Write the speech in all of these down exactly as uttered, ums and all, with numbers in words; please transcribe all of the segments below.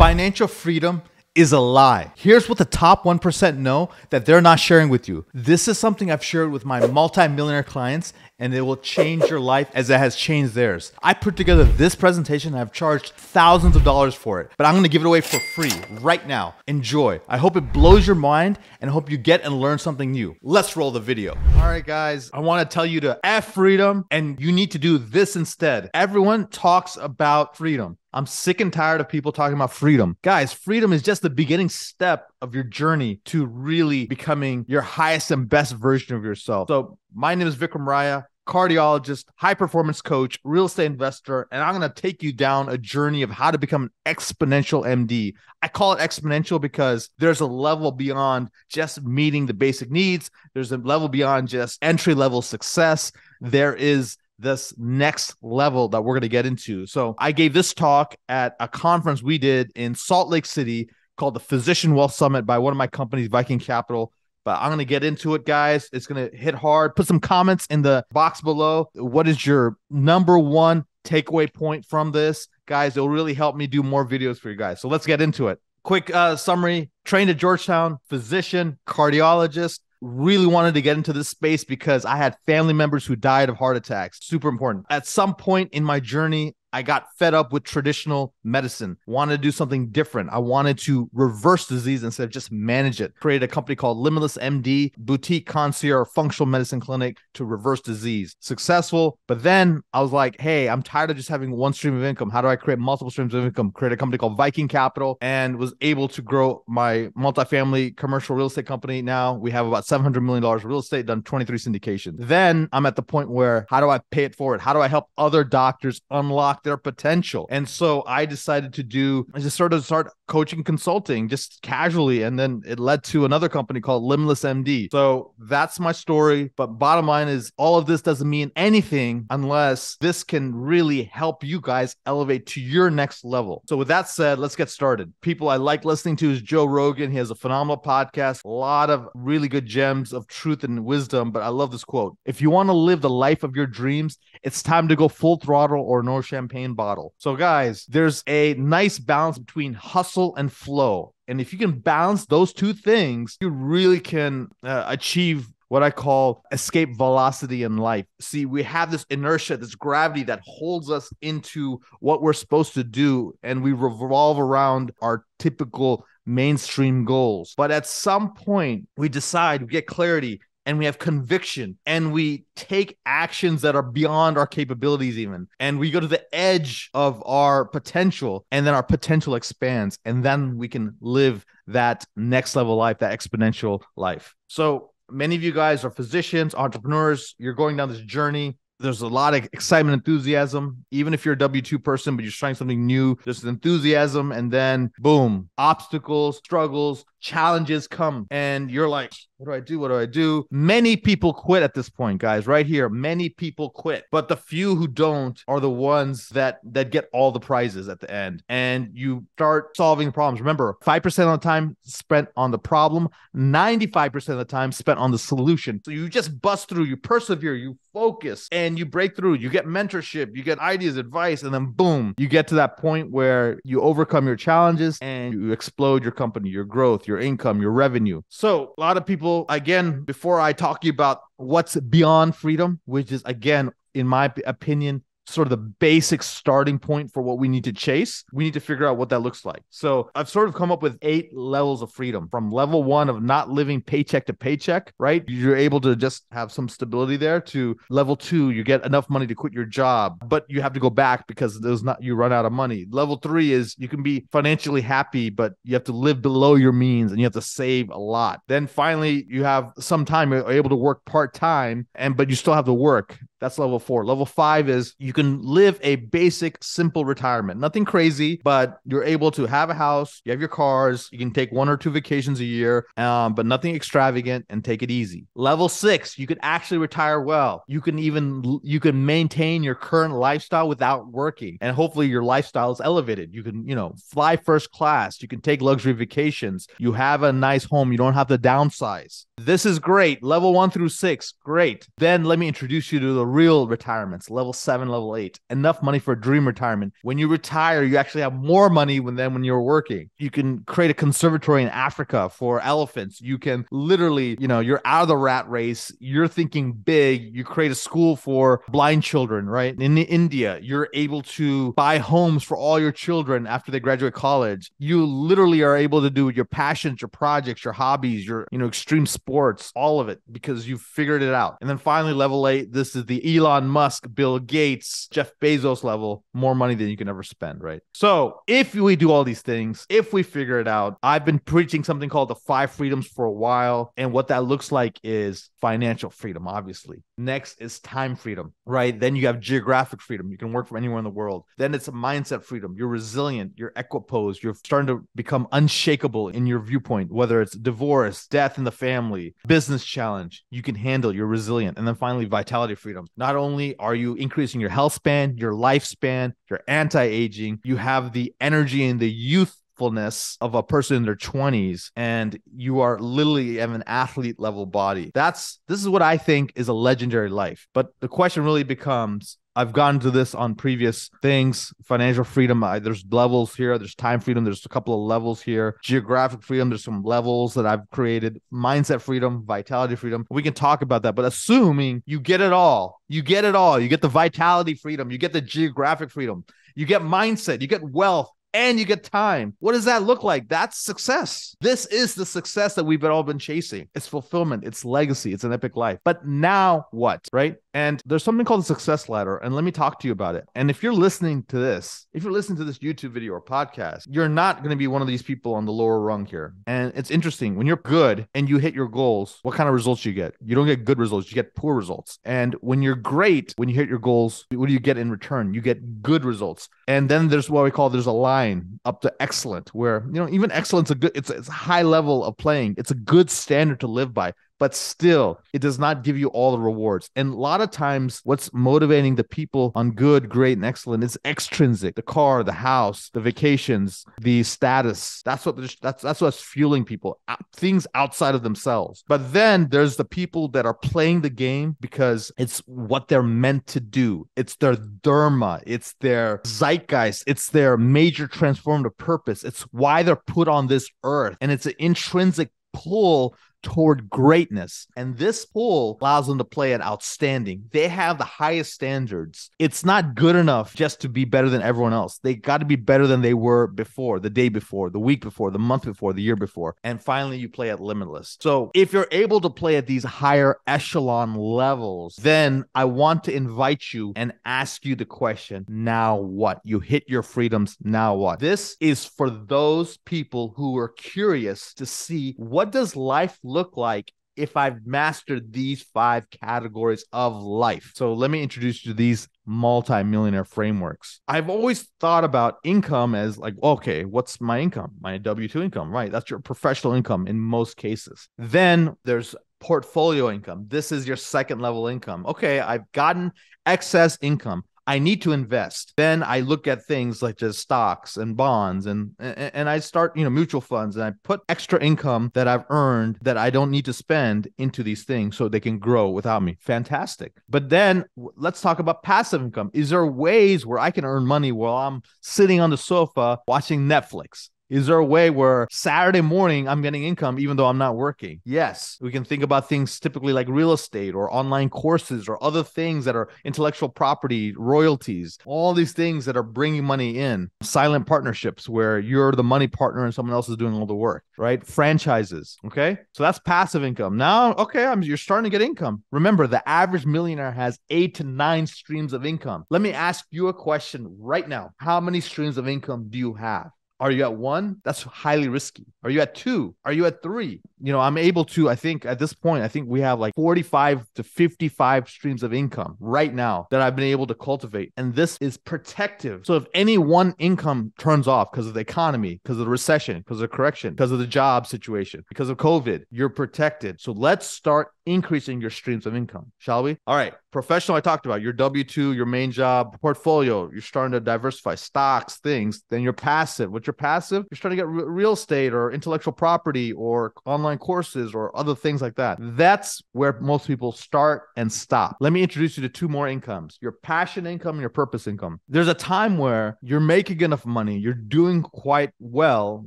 financial freedom is a lie. Here's what the top one percent know that they're not sharing with you. This is something I've shared with my multi-millionaire clients, and it will change your life as it has changed theirs. I put together this presentation and I've charged thousands of dollars for it, but I'm gonna give it away for free right now. Enjoy. I hope it blows your mind and hope you get and learn something new. Let's roll the video. All right, guys, I wanna tell you to F freedom, and you need to do this instead. Everyone talks about freedom. I'm sick and tired of people talking about freedom. Guys, freedom is just the beginning step of your journey to really becoming your highest and best version of yourself. So my name is Vikram Raya, cardiologist, high performance coach, real estate investor, and I'm going to take you down a journey of how to become an exponential M D. I call it exponential because there's a level beyond just meeting the basic needs. There's a level beyond just entry level success. There is this next level that we're going to get into. So I gave this talk at a conference we did in Salt Lake City called the Physician Wealth Summit by one of my companies, Viking Capital. But I'm going to get into it, guys. It's going to hit hard. Put some comments in the box below. What is your number one takeaway point from this? Guys, it'll really help me do more videos for you guys. So let's get into it. Quick uh, summary. Trained at Georgetown, physician, cardiologist. Really wanted to get into this space because I had family members who died of heart attacks. Super important. At some point in my journey, I got fed up with traditional medicine, wanted to do something different. I wanted to reverse disease instead of just manage it. Created a company called Limitless M D, boutique concierge functional medicine clinic to reverse disease. Successful. But then I was like, hey, I'm tired of just having one stream of income. How do I create multiple streams of income? Created a company called Viking Capital and was able to grow my multifamily commercial real estate company. Now we have about seven hundred million dollars of real estate, done twenty-three syndications. Then I'm at the point where how do I pay it forward? How do I help other doctors unlock their potential? And so I decided to do, I just started to start coaching, consulting, just casually. And then it led to another company called Limitless M D. So that's my story. But bottom line is all of this doesn't mean anything unless this can really help you guys elevate to your next level. So with that said, let's get started. People I like listening to is Joe Rogan. He has a phenomenal podcast, a lot of really good gems of truth and wisdom. But I love this quote. If you want to live the life of your dreams, it's time to go full throttle or no champagne. Champagne bottle. So guys, there's a nice balance between hustle and flow. And if you can balance those two things, you really can uh, achieve what I call escape velocity in life. See, we have this inertia, this gravity that holds us into what we're supposed to do. And we revolve around our typical mainstream goals. But at some point we decide, we get clarity, and we have conviction, and we take actions that are beyond our capabilities even. And we go to the edge of our potential, and then our potential expands. And then we can live that next level life, that exponential life. So many of you guys are physicians, entrepreneurs. You're going down this journey. There's a lot of excitement, enthusiasm. Even if you're a W two person, but you're trying something new, there's enthusiasm. And then boom, obstacles, struggles, challenges come. And you're like, what do I do? What do I do? Many people quit at this point, guys, right here. Many people quit. But the few who don't are the ones that, that get all the prizes at the end. And you start solving problems. Remember, five percent of the time spent on the problem, ninety-five percent of the time spent on the solution. So you just bust through, you persevere, you focus, and you break through. You get mentorship, you get ideas, advice, and then boom, you get to that point where you overcome your challenges and you explode your company, your growth, your income, your revenue. So a lot of people, again, before I talk to you about what's beyond freedom, which is, again, in my opinion, sort of the basic starting point for what we need to chase, we need to figure out what that looks like. So I've sort of come up with eight levels of freedom, from level one of not living paycheck to paycheck, right? You're able to just have some stability there, to level two, you get enough money to quit your job, but you have to go back because there's not, you run out of money. Level three is you can be financially happy, but you have to live below your means and you have to save a lot. Then finally, you have some time, you're able to work part-time, and but you still have to work. That's level four. Level five is you can live a basic, simple retirement. Nothing crazy, but you're able to have a house, you have your cars, you can take one or two vacations a year, um, but nothing extravagant, and take it easy. Level six, you can actually retire well. You can even, you can maintain your current lifestyle without working. And hopefully your lifestyle is elevated. You can, you know, fly first class. You can take luxury vacations. You have a nice home. You don't have to downsize. This is great. Level one through six, great. Then let me introduce you to the real retirements, level seven, level eight, enough money for a dream retirement. When you retire, you actually have more money than when you're working. You can create a conservatory in Africa for elephants. You can literally, you know, you're out of the rat race. You're thinking big. You create a school for blind children, right? In India, you're able to buy homes for all your children after they graduate college. You literally are able to do your passions, your projects, your hobbies, your, you know, extreme sports, all of it, because you've figured it out. And then finally, level eight, this is the Elon Musk, Bill Gates, Jeff Bezos level, more money than you can ever spend, right? So if we do all these things, if we figure it out, I've been preaching something called the five freedoms for a while. And what that looks like is financial freedom, obviously. Next is time freedom, right? Then you have geographic freedom. You can work from anywhere in the world. Then it's a mindset freedom. You're resilient. You're equipoised. You're starting to become unshakable in your viewpoint, whether it's divorce, death in the family, business challenge, you can handle, you're resilient. And then finally, vitality freedom. Not only are you increasing your health span, your lifespan, your anti-aging, you have the energy and the youth of a person in their twenties, and you are literally have an athlete level body. That's, this is what I think is a legendary life. But the question really becomes, I've gone to this on previous things, financial freedom. I, there's levels here. There's time freedom. There's a couple of levels here. Geographic freedom. There's some levels that I've created. Mindset freedom, vitality freedom. We can talk about that, but assuming you get it all, you get it all. You get the vitality freedom. You get the geographic freedom. You get mindset. You get wealth. And you get time. What does that look like? That's success. This is the success that we've all been chasing. It's fulfillment. It's legacy. It's an epic life. But now what, right? And there's something called the success ladder. And let me talk to you about it. And if you're listening to this, if you're listening to this YouTube video or podcast, you're not going to be one of these people on the lower rung here. And it's interesting. When you're good and you hit your goals, what kind of results you get? You don't get good results. You get poor results. And when you're great, when you hit your goals, what do you get in return? You get good results. And then there's what we call, there's a line up to excellent, where, you know, even excellence, a good, it's, it's a high level of playing. It's a good standard to live by. But still, it does not give you all the rewards. And a lot of times, what's motivating the people on good, great, and excellent is extrinsic. The car, the house, the vacations, the status. That's what that's that's what's fueling people. Things outside of themselves. But then there's the people that are playing the game because it's what they're meant to do. It's their dharma. It's their zeitgeist. It's their major transformative purpose. It's why they're put on this earth. And it's an intrinsic pull toward greatness. And this pull allows them to play at outstanding. They have the highest standards. It's not good enough just to be better than everyone else. They got to be better than they were before, the day before, the week before, the month before, the year before. And finally, you play at limitless. So if you're able to play at these higher echelon levels, then I want to invite you and ask you the question, now what? You hit your freedoms, now what? This is for those people who are curious to see, what does life look look like if I've mastered these five categories of life? So let me introduce you to these multi-millionaire frameworks. I've always thought about income as like, okay, what's my income? My W two income, right? That's your professional income in most cases. Then there's portfolio income. This is your second level income. Okay, I've gotten excess income. I need to invest. Then I look at things like just stocks and bonds, and, and and I start, you know, mutual funds, and I put extra income that I've earned that I don't need to spend into these things so they can grow without me. Fantastic. But then let's talk about passive income. Is there ways where I can earn money while I'm sitting on the sofa watching Netflix? Is there a way where Saturday morning I'm getting income even though I'm not working? Yes, we can think about things typically like real estate or online courses or other things that are intellectual property, royalties, all these things that are bringing money in. Silent partnerships where you're the money partner and someone else is doing all the work, right? Franchises, okay? So that's passive income. Now, okay, I'm, you're starting to get income. Remember, the average millionaire has eight to nine streams of income. Let me ask you a question right now. How many streams of income do you have? Are you at one? That's highly risky. Are you at two? Are you at three? You know, I'm able to, I think at this point, I think we have like forty-five to fifty-five streams of income right now that I've been able to cultivate. And this is protective. So if any one income turns off because of the economy, because of the recession, because of the correction, because of the job situation, because of COVID, you're protected. So let's start increasing your streams of income, shall we? All right. Professional, I talked about your W two, your main job, portfolio. You're starting to diversify stocks, things. Then you're passive. What's your passive? You're starting to get re- real estate or intellectual property or online courses or other things like that. That's where most people start and stop. Let me introduce you to two more incomes, your passion income and your purpose income. There's a time where you're making enough money, you're doing quite well,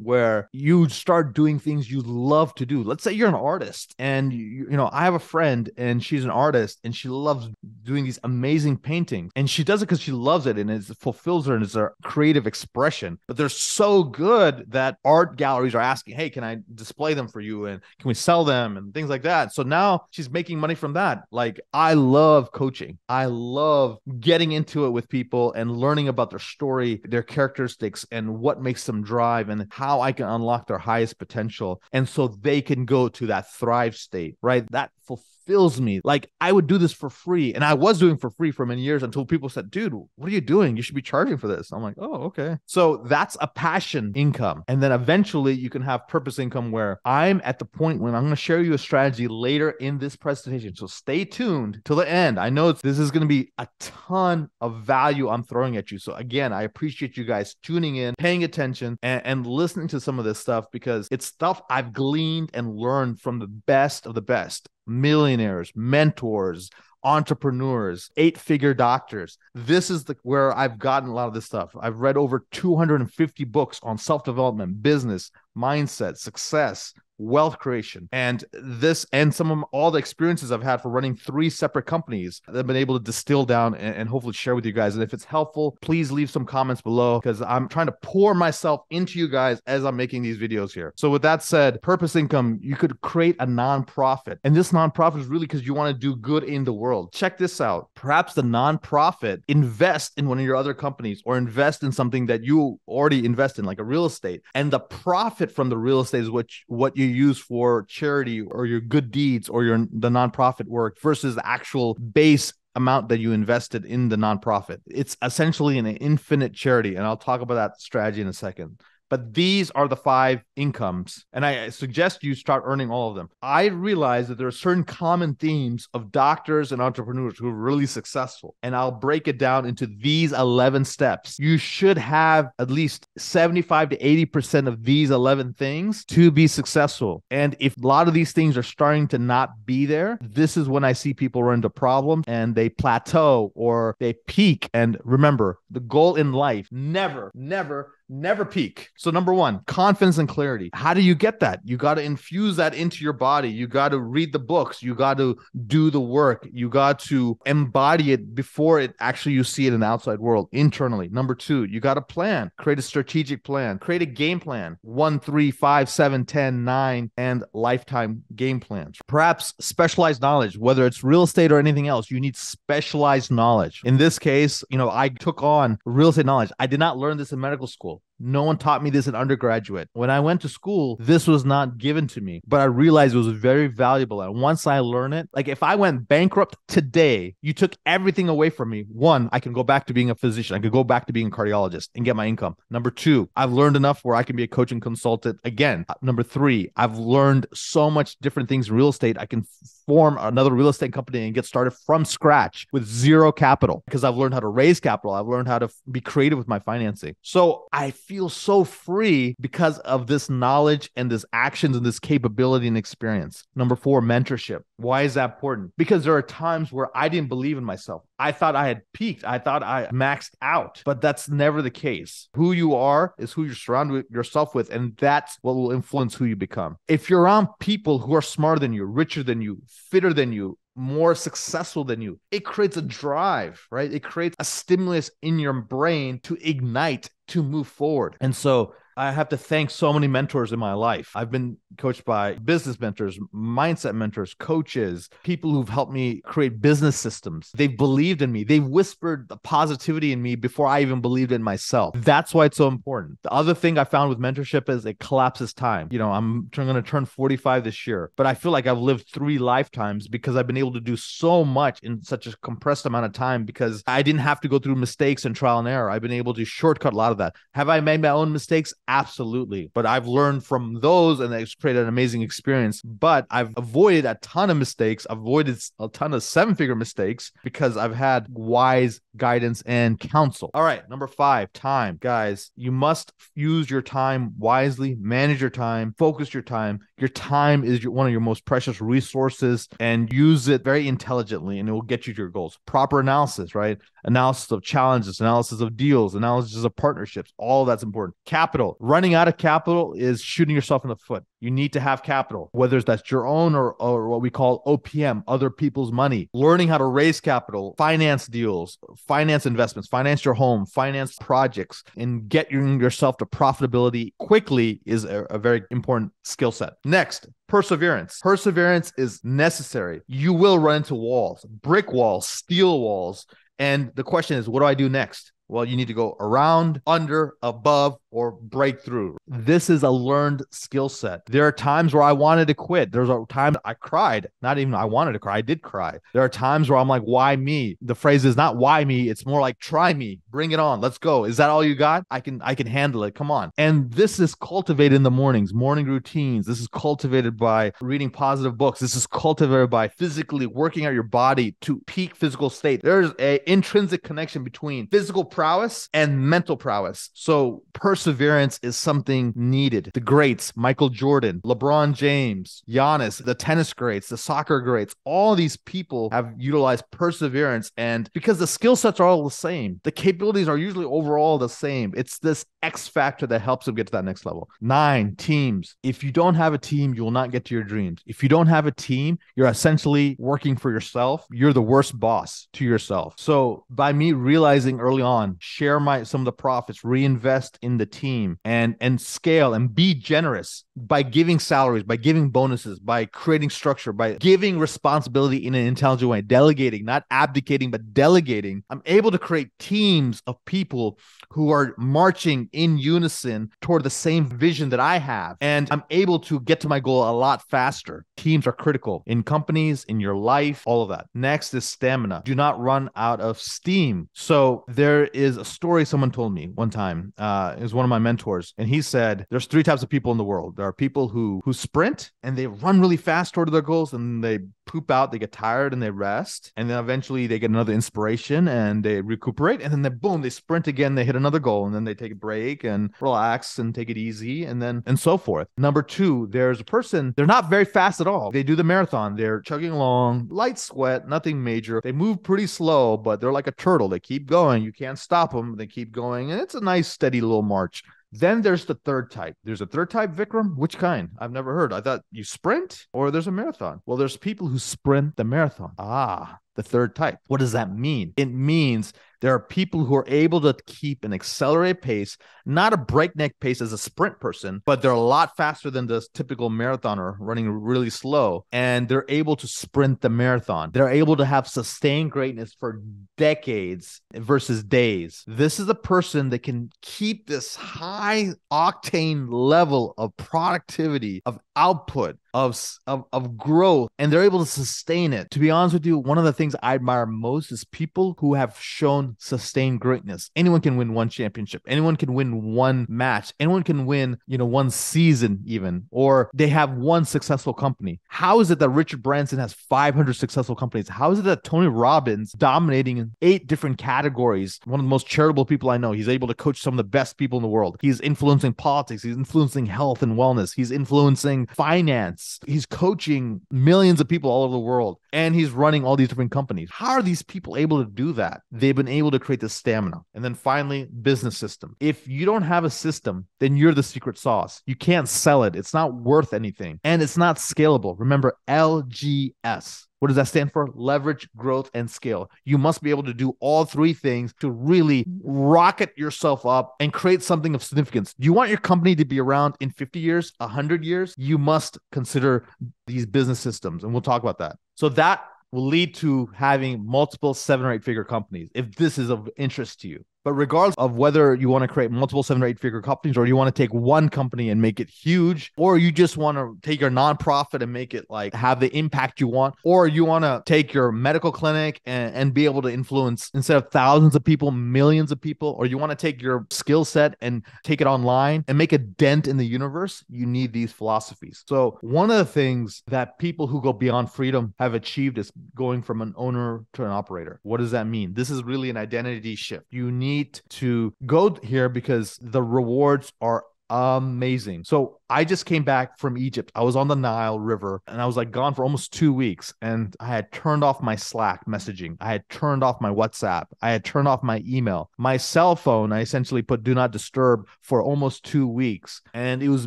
where you start doing things you love to do. Let's say you're an artist and you, you know, I have a friend and she's an artist and she loves doing these amazing paintings and she does it because she loves it and it fulfills her and it's her creative expression. But they're so good that art galleries are asking, hey, can I display them for you? And can we sell them and things like that? So now she's making money from that. Like, I love coaching. I love getting into it with people and learning about their story, their characteristics and what makes them drive and how I can unlock their highest potential. And so they can go to that thrive state, right? That fulfills fills me. Like, I would do this for free. And I was doing for free for many years until people said, dude, what are you doing? You should be charging for this. I'm like, oh, okay. So that's a passion income. And then eventually you can have purpose income where I'm at the point when I'm going to share you a strategy later in this presentation. So stay tuned till the end. I know this is going to be a ton of value I'm throwing at you. So again, I appreciate you guys tuning in, paying attention and, and listening to some of this stuff because it's stuff I've gleaned and learned from the best of the best. Millionaires, mentors, entrepreneurs, eight-figure doctors. This is the where I've gotten a lot of this stuff. I've read over two hundred fifty books on self-development, business, mindset, success, wealth creation. And this and some of all the experiences I've had for running three separate companies that I've been able to distill down and, and hopefully share with you guys. And if it's helpful, please leave some comments below because I'm trying to pour myself into you guys as I'm making these videos here. So with that said, purpose income, you could create a nonprofit. And this nonprofit is really because you want to do good in the world. Check this out. Perhaps the nonprofit invest in one of your other companies or invest in something that you already invest in, like a real estate. And the profit from the real estate is what, what you use for charity or your good deeds or your the nonprofit work versus the actual base amount that you invested in the nonprofit. It's essentially an infinite charity. And I'll talk about that strategy in a second. But these are the five incomes. And I suggest you start earning all of them. I realize that there are certain common themes of doctors and entrepreneurs who are really successful. And I'll break it down into these eleven steps. You should have at least seventy-five to eighty percent of these eleven things to be successful. And if a lot of these things are starting to not be there, this is when I see people run into problems and they plateau or they peak. And remember, the goal in life, never, never, never peak. So number one, confidence and clarity. How do you get that? You got to infuse that into your body. You got to read the books. You got to do the work. You got to embody it before it actually you see it in the outside world internally. Number two, you got to plan, create a strategic plan, create a game plan, one, three, five, seven, ten, nine, and lifetime game plans. Perhaps specialized knowledge, whether it's real estate or anything else, you need specialized knowledge. In this case, you know, I took on real estate knowledge. I did not learn this in medical school. No one taught me this in undergraduate. When I went to school, this was not given to me, but I realized it was very valuable. And once I learn it, like if I went bankrupt today, you took everything away from me. One, I can go back to being a physician. I could go back to being a cardiologist and get my income. Number two, I've learned enough where I can be a coach and consultant again. Number three, I've learned so much different things in real estate. I can form another real estate company and get started from scratch with zero capital because I've learned how to raise capital. I've learned how to be creative with my financing. So I feel so free because of this knowledge and this actions and this capability and experience. Number four, mentorship. Why is that important? Because there are times where I didn't believe in myself. I thought I had peaked. I thought I maxed out, but that's never the case. Who you are is who you surround yourself with, and that's what will influence who you become. If you're around people who are smarter than you, richer than you, fitter than you, more successful than you, it creates a drive, right? It creates a stimulus in your brain to ignite, to move forward. And so I have to thank so many mentors in my life. I've been coached by business mentors, mindset mentors, coaches, people who've helped me create business systems. They've believed in me. They've whispered the positivity in me before I even believed in myself. That's why it's so important. The other thing I found with mentorship is it collapses time. You know, I'm going to turn forty-five this year, but I feel like I've lived three lifetimes because I've been able to do so much in such a compressed amount of time because I didn't have to go through mistakes and trial and error. I've been able to shortcut a lot of that. Have I made my own mistakes? Absolutely. But I've learned from those and it's created an amazing experience. But I've avoided a ton of mistakes, avoided a ton of seven-figure mistakes because I've had wise guidance and counsel. All right. Number five, time. Guys, you must use your time wisely, manage your time, focus your time. Your time is your, one of your most precious resources, and use it very intelligently and it will get you to your goals. Proper analysis, right? Analysis of challenges, analysis of deals, analysis of partnerships. All that's important. Capital. Running out of capital is shooting yourself in the foot. You need to have capital, whether that's your own or, or what we call O P M, other people's money. Learning how to raise capital, finance deals, finance investments, finance your home, finance projects, and get yourself to profitability quickly is a, a very important skill set. Next, perseverance. Perseverance is necessary. You will run into walls, brick walls, steel walls. And the question is, what do I do next? Well, you need to go around, under, above, or break through. This is a learned skill set. There are times where I wanted to quit. There's a time I cried. Not even I wanted to cry. I did cry. There are times where I'm like, why me? The phrase is not why me. It's more like, try me. Bring it on. Let's go. Is that all you got? I can, I can handle it. Come on. And this is cultivated in the mornings, morning routines. This is cultivated by reading positive books. This is cultivated by physically working out your body to peak physical state. There's an intrinsic connection between physical prowess and mental prowess. So perseverance is something needed. The greats, Michael Jordan, LeBron James, Giannis, the tennis greats, the soccer greats, all these people have utilized perseverance. And because the skill sets are all the same, the capabilities are usually overall the same. It's this X factor that helps them get to that next level. Nine, teams. If you don't have a team, you will not get to your dreams. If you don't have a team, you're essentially working for yourself. You're the worst boss to yourself. So by me realizing early on, share my some of the profits, reinvest in the team, and and scale and be generous by giving salaries, by giving bonuses, by creating structure, by giving responsibility in an intelligent way, delegating, not abdicating, but delegating. I'm able to create teams of people who are marching in unison toward the same vision that I have, and I'm able to get to my goal a lot faster. Teams are critical in companies, in your life, all of that. Next is stamina. Do not run out of steam. So there is a story someone told me one time. Uh, it was one of my mentors, and he said, there's three types of people in the world. There are people who who sprint and they run really fast toward their goals, and they poop out, they get tired and they rest, and then eventually they get another inspiration and they recuperate, and then they boom, they sprint again, they hit another goal, and then they take a break and relax and take it easy, and then and so forth. Number two, there's a person, they're not very fast at all. They do the marathon, they're chugging along, light sweat, nothing major. They move pretty slow, but they're like a turtle. They keep going. You can't stop them. They keep going, and it's a nice steady little march. Then there's the third type. There's a third type, Vikram? Which kind? I've never heard. I thought you sprint or there's a marathon. Well, there's people who sprint the marathon. Ah, the third type. What does that mean? It means there are people who are able to keep an accelerated pace, not a breakneck pace as a sprint person, but they're a lot faster than the typical marathoner running really slow. And they're able to sprint the marathon. They're able to have sustained greatness for decades versus days. This is a person that can keep this high octane level of productivity, of output, of, of, of growth, and they're able to sustain it. To be honest with you, one of the things I admire most is people who have shown sustained greatness. Anyone can win one championship. Anyone can win one match. Anyone can win, you know, one season even, or they have one successful company. How is it that Richard Branson has five hundred successful companies? How is it that Tony Robbins dominating in eight different categories? One of the most charitable people I know. He's able to coach some of the best people in the world. He's influencing politics. He's influencing health and wellness. He's influencing finance. He's coaching millions of people all over the world, and he's running all these different companies. How are these people able to do that? They've been able to create this stamina. And then finally, business system. If you don't have a system, then you're the secret sauce. You can't sell it. It's not worth anything. And it's not scalable. Remember, L G S. What does that stand for? Leverage, growth, and scale. You must be able to do all three things to really rocket yourself up and create something of significance. You want your company to be around in fifty years, one hundred years? You must consider these business systems. And we'll talk about that. So that will lead to having multiple seven or eight figure companies if this is of interest to you. But regardless of whether you want to create multiple seven or eight figure companies, or you want to take one company and make it huge, or you just want to take your nonprofit and make it like have the impact you want, or you want to take your medical clinic and, and be able to influence instead of thousands of people, millions of people, or you want to take your skill set and take it online and make a dent in the universe, you need these philosophies. So one of the things that people who go beyond freedom have achieved is going from an owner to an operator. What does that mean? This is really an identity shift. You need need to go here because the rewards are amazing. So I just came back from Egypt. I was on the Nile River and I was like gone for almost two weeks. And I had turned off my Slack messaging. I had turned off my WhatsApp. I had turned off my email. My cell phone, I essentially put do not disturb for almost two weeks. And it was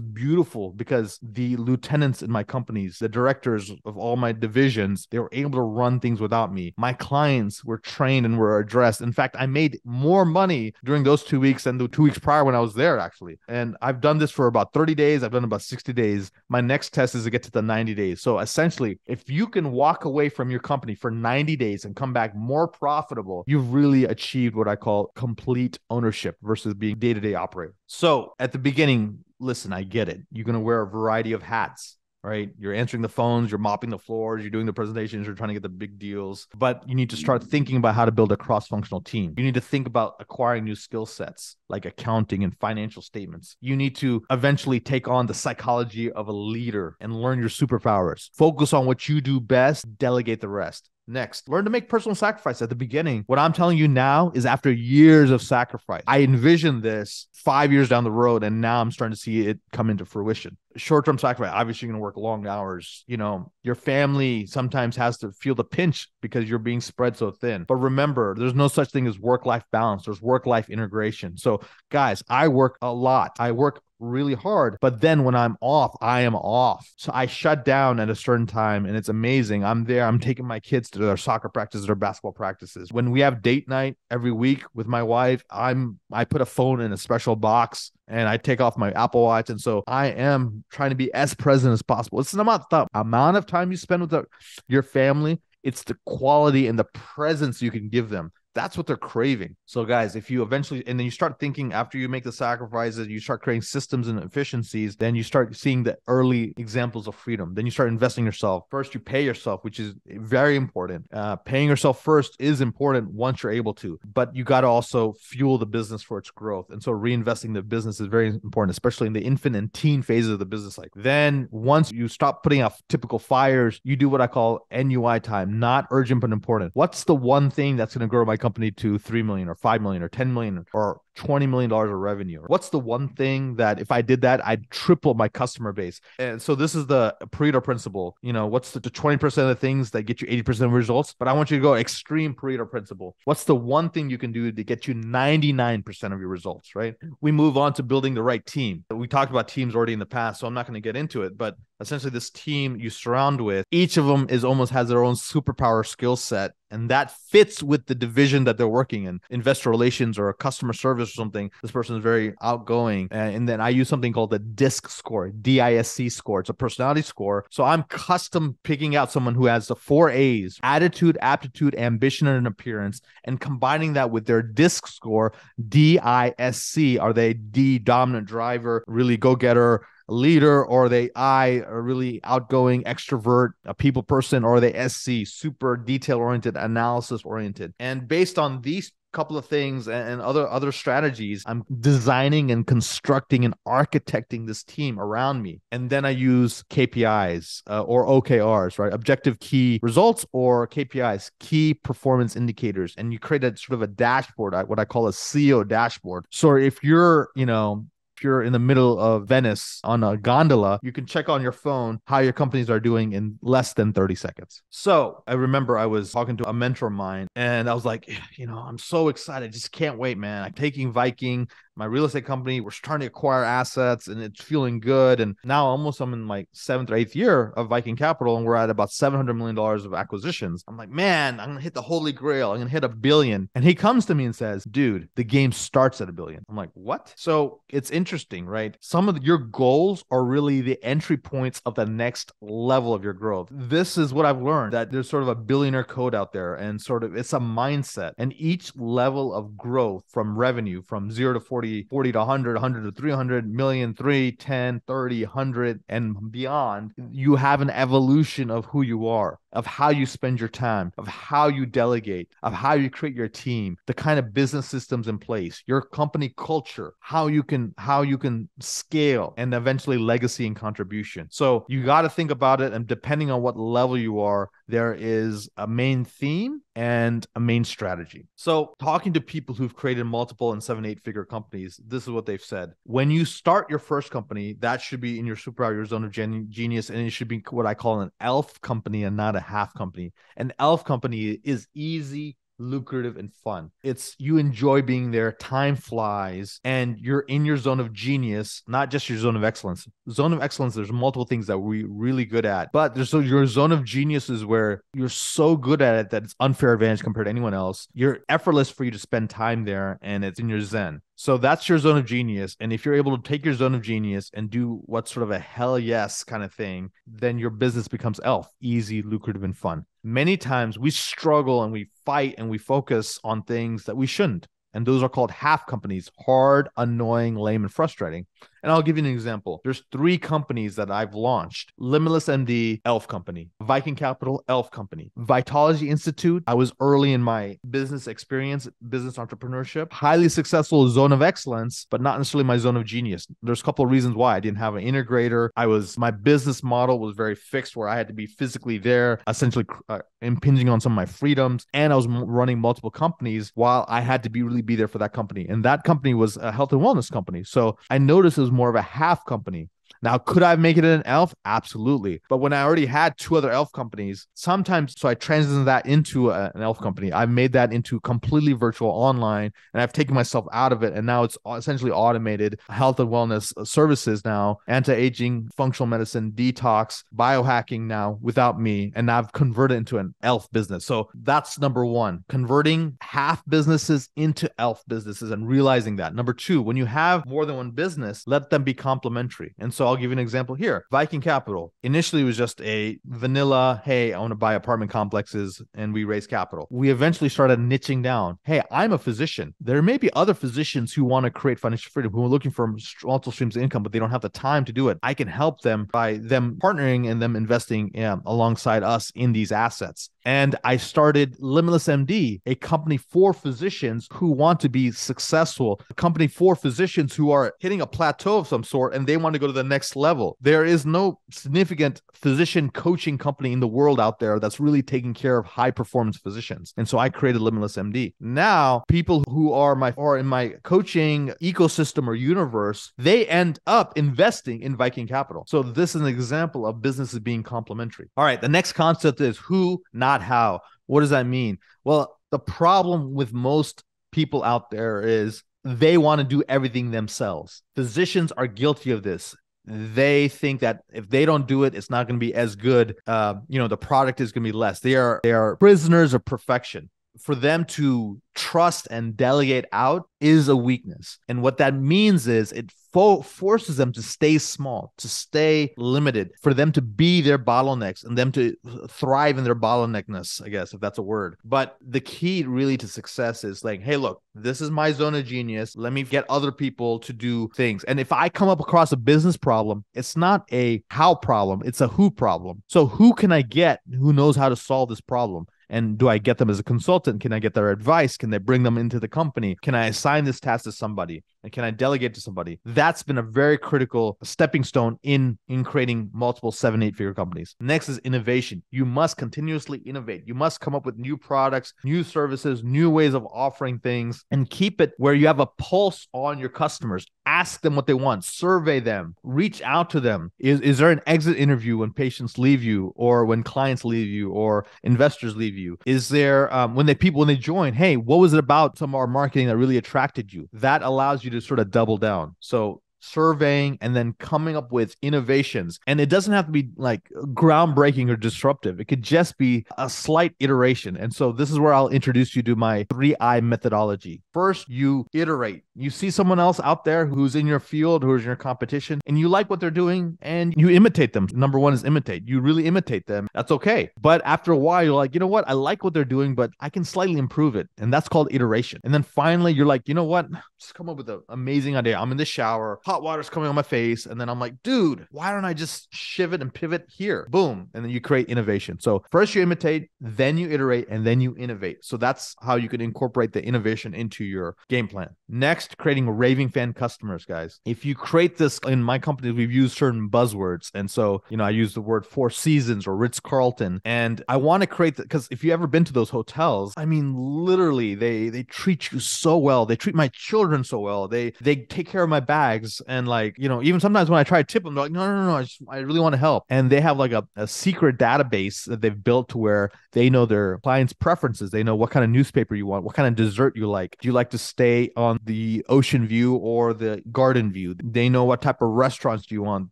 beautiful because the lieutenants in my companies, the directors of all my divisions, they were able to run things without me. My clients were trained and were addressed. In fact, I made more money during those two weeks than the two weeks prior when I was there, actually. And I've done this for about thirty days. I've done about sixty days. My next test is to get to the ninety days. So essentially, if you can walk away from your company for ninety days and come back more profitable, you've really achieved what I call complete ownership versus being day-to-day operator. So at the beginning, listen, I get it. You're going to wear a variety of hats, right? You're answering the phones, you're mopping the floors, you're doing the presentations, you're trying to get the big deals, but you need to start thinking about how to build a cross-functional team. You need to think about acquiring new skill sets like accounting and financial statements. You need to eventually take on the psychology of a leader and learn your superpowers. Focus on what you do best, delegate the rest. Next, learn to make personal sacrifice at the beginning. What I'm telling you now is after years of sacrifice. I envisioned this five years down the road, and now I'm starting to see it come into fruition. Short-term sacrifice, obviously you're going to work long hours. You know, your family sometimes has to feel the pinch because you're being spread so thin. But remember, there's no such thing as work-life balance. There's work-life integration. So guys, I work a lot. I work really hard. But then when I'm off, I am off. So I shut down at a certain time and it's amazing. I'm there. I'm taking my kids to their soccer practices, their basketball practices. When we have date night every week with my wife, I'm, I put a phone in a special box and I take off my Apple Watch. And so I am trying to be as present as possible. It's not the amount of time you spend with the, your family. It's the quality and the presence you can give them. That's what they're craving. So guys, if you eventually, and then you start thinking after you make the sacrifices, you start creating systems and efficiencies, then you start seeing the early examples of freedom. Then you start investing yourself. First, you pay yourself, which is very important. Uh, paying yourself first is important once you're able to, but you got to also fuel the business for its growth. And so reinvesting the business is very important, especially in the infant and teen phases of the business cycle. Then once you stop putting out typical fires, you do what I call N U I time, not urgent, but important. What's the one thing that's going to grow my company? company to three million or five million or ten million or twenty million dollars of revenue? What's the one thing that if I did that, I'd triple my customer base? And so this is the Pareto principle. You know, what's the, the twenty percent of the things that get you eighty percent of results? But I want you to go extreme Pareto principle. What's the one thing you can do to get you ninety-nine percent of your results, right? We move on to building the right team. We talked about teams already in the past, so I'm not going to get into it, but essentially this team you surround with, each of them is almost has their own superpower skill set. And that fits with the division that they're working in, investor relations or customer service or something. This person is very outgoing. And then I use something called the D I S C score, D I S C score. It's a personality score. So I'm custom picking out someone who has the four A's, attitude, aptitude, ambition, and appearance, and combining that with their D I S C score, D I S C. Are they D, dominant driver, really go-getter, leader, or are they I, a really outgoing extrovert, a people person, or are they S C, super detail-oriented, analysis-oriented? And based on these couple of things and other other strategies, I'm designing and constructing and architecting this team around me. And then I use K P Is uh, or O K Rs, right? Objective key results or K P Is, key performance indicators. And you create a sort of a dashboard, what I call a C E O dashboard. So if you're, you know, if you're in the middle of Venice on a gondola, you can check on your phone how your companies are doing in less than thirty seconds. So I remember I was talking to a mentor of mine and I was like, you know, I'm so excited. Just can't wait, man. I'm taking Viking my real estate company, we're starting to acquire assets and it's feeling good. And now almost I'm in my seventh or eighth year of Viking Capital and we're at about seven hundred million dollars of acquisitions. I'm like, man, I'm going to hit the holy grail. I'm going to hit a billion. And he comes to me and says, dude, the game starts at a billion. I'm like, what? So it's interesting, right? Some of the, your goals are really the entry points of the next level of your growth. This is what I've learned, that there's sort of a billionaire code out there and sort of it's a mindset. And each level of growth from revenue, from zero to forty, forty to one hundred, one hundred to three hundred, million, three, ten, thirty, one hundred, and beyond, you have an evolution of who you are, of how you spend your time, of how you delegate, of how you create your team, the kind of business systems in place, your company culture, how you can how you can scale, and eventually legacy and contribution. So you got to think about it, and depending on what level you are, there is a main theme and a main strategy. So talking to people who've created multiple and seven, eight figure companies, this is what they've said. When you start your first company, that should be in your superpower, your zone of gen- genius, and it should be what I call an elf company and not a half company. An elf company is easy, lucrative, and fun. It's you enjoy being there, time flies, and you're in your zone of genius, not just your zone of excellence. Zone of excellence, there's multiple things that we're really good at, but there's so your zone of genius is where you're so good at it that it's unfair advantage compared to anyone else. You're effortless for you to spend time there, and it's in your zen. So that's your zone of genius. And if you're able to take your zone of genius and do what's sort of a hell yes kind of thing, then your business becomes elf, easy, lucrative, and fun. Many times we struggle and we fight and we focus on things that we shouldn't. And those are called half companies, hard, annoying, lame, and frustrating. And I'll give you an example. There's three companies that I've launched. Limitless M D, elf company. Viking Capital, elf company. Vitology Institute, I was early in my business experience, business entrepreneurship. Highly successful, zone of excellence, but not necessarily my zone of genius. There's a couple of reasons why. I didn't have an integrator. I was, my business model was very fixed where I had to be physically there, essentially uh, impinging on some of my freedoms. And I was m- running multiple companies while I had to be really be there for that company. And that company was a health and wellness company. So I noticed it was more of a half company. Now, could I make it an elf? Absolutely. But when I already had two other elf companies, sometimes, so I transitioned that into a, an elf company. I've made that into completely virtual online, and I've taken myself out of it. And now it's essentially automated health and wellness services now, anti-aging, functional medicine, detox, biohacking now without me. And I've converted into an elf business. So that's number one, converting half businesses into elf businesses and realizing that. Number two, when you have more than one business, let them be complementary. And so I'll give you an example here. Viking Capital initially was just a vanilla, hey, I want to buy apartment complexes, and we raise capital. We eventually started niching down. Hey, I'm a physician. There may be other physicians who want to create financial freedom, who are looking for multiple streams of income, but they don't have the time to do it. I can help them by them partnering and them investing in, alongside us in these assets. And I started Limitless M D, a company for physicians who want to be successful, a company for physicians who are hitting a plateau of some sort, and they want to go to the next level. There is no significant physician coaching company in the world out there that's really taking care of high performance physicians. And so I created Limitless M D. Now, people who are my are in my coaching ecosystem or universe, they end up investing in Viking Capital. So this is an example of businesses being complementary. All right, the next concept is who, not how. What does that mean? Well, the problem with most people out there is they want to do everything themselves. Physicians are guilty of this. They think that if they don't do it, it's not going to be as good. Uh, you know, the product is going to be less. They are they are prisoners of perfection. For them to trust and delegate out is a weakness. And what that means is it fo- forces them to stay small, to stay limited, for them to be their bottlenecks and them to thrive in their bottleneckness, I guess, if that's a word. But the key really to success is like, hey, look, this is my zone of genius. Let me get other people to do things. And if I come up across a business problem, it's not a how problem, it's a who problem. So who can I get who knows how to solve this problem? And do I get them as a consultant? Can I get their advice? Can they bring them into the company? Can I assign this task to somebody? And can I delegate to somebody? That's been a very critical stepping stone in, in creating multiple seven, eight figure companies. Next is innovation. You must continuously innovate. You must come up with new products, new services, new ways of offering things, and keep it where you have a pulse on your customers. Ask them what they want, survey them, reach out to them. Is, is there an exit interview when patients leave you, or when clients leave you, or investors leave you? Is there, um, when they people, when they join, hey, what was it about some of our marketing that really attracted you? That allows you to to sort of double down. So surveying and then coming up with innovations. And it doesn't have to be like groundbreaking or disruptive. It could just be a slight iteration. And so this is where I'll introduce you to my three I methodology. First, you iterate. You see someone else out there who's in your field, who's in your competition, and you like what they're doing and you imitate them. Number one is imitate. You really imitate them. That's okay. But after a while, you're like, you know what? I like what they're doing, but I can slightly improve it. And that's called iteration. And then finally, you're like, you know what? Just come up with an amazing idea. I'm in the shower. Hot water's coming on my face. And then I'm like, dude, why don't I just shiv it and pivot here? Boom. And then you create innovation. So first you imitate, then you iterate, and then you innovate. So that's how you can incorporate the innovation into your game plan. Next, creating raving fan customers, guys. If you create this in my company, we've used certain buzzwords. And so, you know, I use the word Four Seasons or Ritz-Carlton. And I want to create that because if you ever been to those hotels, I mean, literally they, they treat you so well. They treat my children so well. They, they take care of my bags. And like, you know, even sometimes when I try to tip them, they're like, no, no, no, no I, just, I really want to help. And they have like a, a secret database that they've built to where they know their clients' preferences. They know what kind of newspaper you want, what kind of dessert you like. Do you like to stay on the ocean view or the garden view? They know what type of restaurants do you want.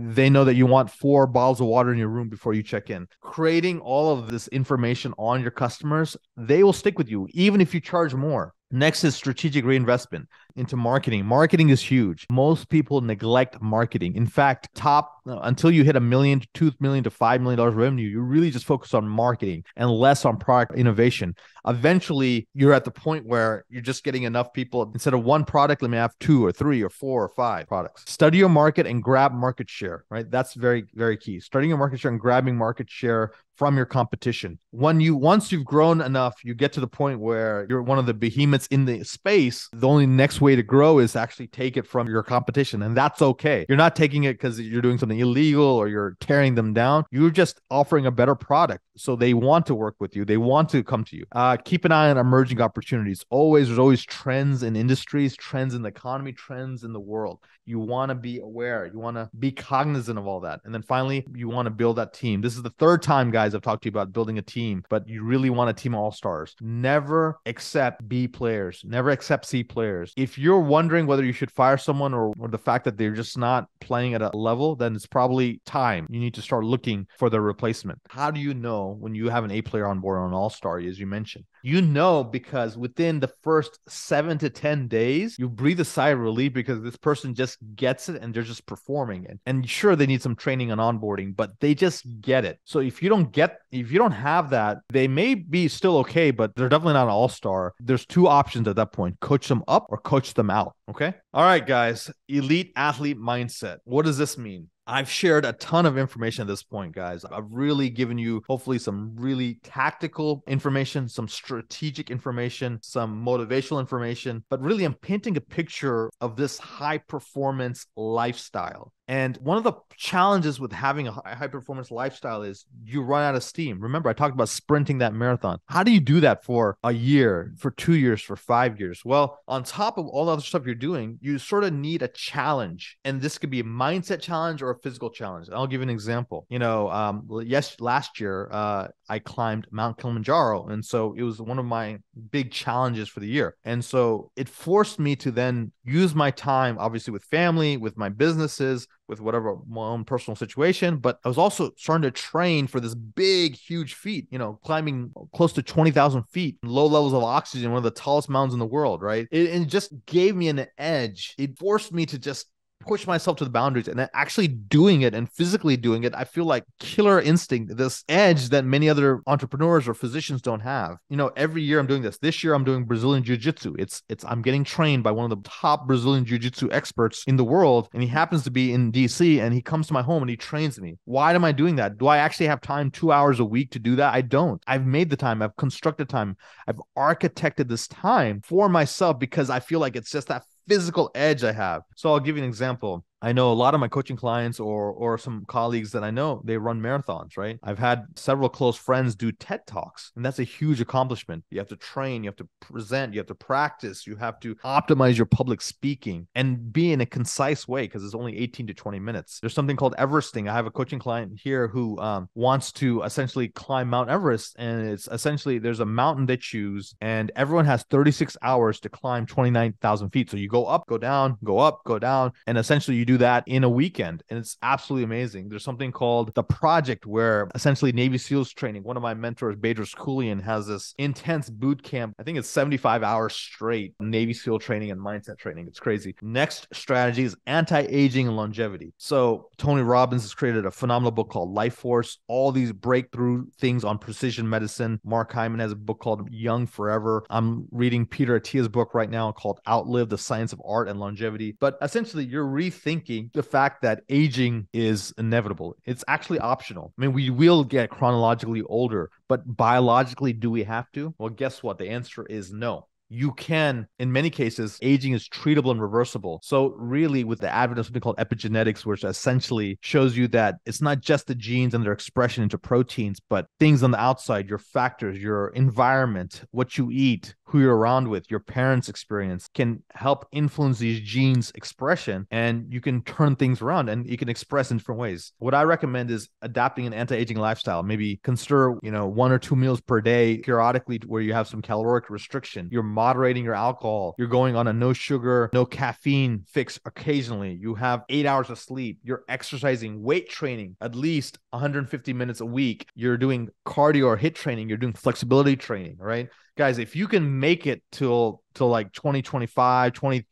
They know that you want four bottles of water in your room before you check in. Creating all of this information on your customers, they will stick with you, even if you charge more. Next is strategic reinvestment into marketing. Marketing is huge. Most people neglect marketing. In fact, top until you hit a million to two million to five million dollars revenue, you really just focus on marketing and less on product innovation. Eventually, you're at the point where you're just getting enough people. Instead of one product, let me have two or three or four or five products. Study your market and grab market share, right? That's very, very key. Studying your market share and grabbing market share from your competition. When you once you've grown enough, you get to the point where you're one of the behemoths in the space. The only next way to grow is to actually take it from your competition, and that's okay. You're not taking it because you're doing something illegal or you're tearing them down. You're just offering a better product, so they want to work with you. They want to come to you. Uh, keep an eye on emerging opportunities. Always, there's always trends in industries, trends in the economy, trends in the world. You want to be aware. You want to be cognizant of all that. And then finally, you want to build that team. This is the third time, guys, I've talked to you about building a team, but you really want a team of all-stars. Never accept B players. Never accept C players. If you're wondering whether you should fire someone or, or the fact that they're just not playing at a level, then it's probably time. You need to start looking for their replacement. How do you know when you have an A player on board or an all-star, as you mentioned? You know, because within the first seven to ten days, you breathe a sigh of relief because this person just gets it and they're just performing it. And sure, they need some training and onboarding, but they just get it. So if you don't get, if you don't have that, they may be still okay, but they're definitely not an all-star. There's two options at that point: coach them up or coach them out. Okay. All right, guys. Elite athlete mindset. What does this mean? I've shared a ton of information at this point, guys. I've really given you hopefully some really tactical information, some strategic information, some motivational information, but really I'm painting a picture of this high performance lifestyle. And one of the challenges with having a high performance lifestyle is you run out of steam. Remember, I talked about sprinting that marathon. How do you do that for a year, for two years, for five years? Well, on top of all the other stuff you're doing, you sort of need a challenge. And this could be a mindset challenge or a physical challenge. And I'll give you an example. You know, um, yes, last year, uh, I climbed Mount Kilimanjaro. And so it was one of my big challenges for the year. And so it forced me to then use my time, obviously with family, with my businesses, with whatever my own personal situation. But I was also starting to train for this big, huge feat, you know, climbing close to twenty thousand feet, low levels of oxygen, one of the tallest mountains in the world, right? It, it just gave me an edge. It forced me to just push myself to the boundaries, and actually doing it and physically doing it, I feel like killer instinct, this edge that many other entrepreneurs or physicians don't have. You know, every year I'm doing this. This year I'm doing Brazilian Jiu-Jitsu. It's, it's, I'm getting trained by one of the top Brazilian Jiu-Jitsu experts in the world. And he happens to be in D C and he comes to my home and he trains me. Why am I doing that? Do I actually have time two hours a week to do that? I don't. I've made the time. I've constructed time. I've architected this time for myself because I feel like it's just that physical edge I have. So I'll give you an example. I know a lot of my coaching clients or or some colleagues that I know, they run marathons, right? I've had several close friends do TED Talks, and that's a huge accomplishment. You have to train, you have to present, you have to practice, you have to optimize your public speaking and be in a concise way because it's only eighteen to twenty minutes. There's something called Everesting. I have a coaching client here who um, wants to essentially climb Mount Everest, and it's essentially there's a mountain they choose and everyone has thirty-six hours to climb twenty-nine thousand feet. So you go up, go down, go up, go down, and essentially you do that in a weekend. And it's absolutely amazing. There's something called The Project, where essentially Navy SEALs training. One of my mentors, Bedros Kouliani, has this intense boot camp. I think it's seventy-five hours straight Navy SEAL training and mindset training. It's crazy. Next strategy is anti-aging and longevity. So Tony Robbins has created a phenomenal book called Life Force, all these breakthrough things on precision medicine. Mark Hyman has a book called Young Forever. I'm reading Peter Attia's book right now called Outlive, The Science of Art and Longevity. But essentially you're rethinking the fact that aging is inevitable. It's actually optional. I mean, we will get chronologically older, but biologically, do we have to? Well, guess what? The answer is no. You can, in many cases, aging is treatable and reversible. So really with the advent of something called epigenetics, which essentially shows you that it's not just the genes and their expression into proteins, but things on the outside, your factors, your environment, what you eat, who you're around with, your parents' experience can help influence these genes' expression, and you can turn things around and you can express in different ways. What I recommend is adapting an anti-aging lifestyle. Maybe consider, you know, one or two meals per day periodically where you have some caloric restriction. You're moderating your alcohol. You're going on a no sugar, no caffeine fix occasionally. You have eight hours of sleep. You're exercising, weight training, at least one hundred fifty minutes a week. You're doing cardio or HIIT training. You're doing flexibility training, right? Guys, if you can make it till till like twenty twenty-five, twenty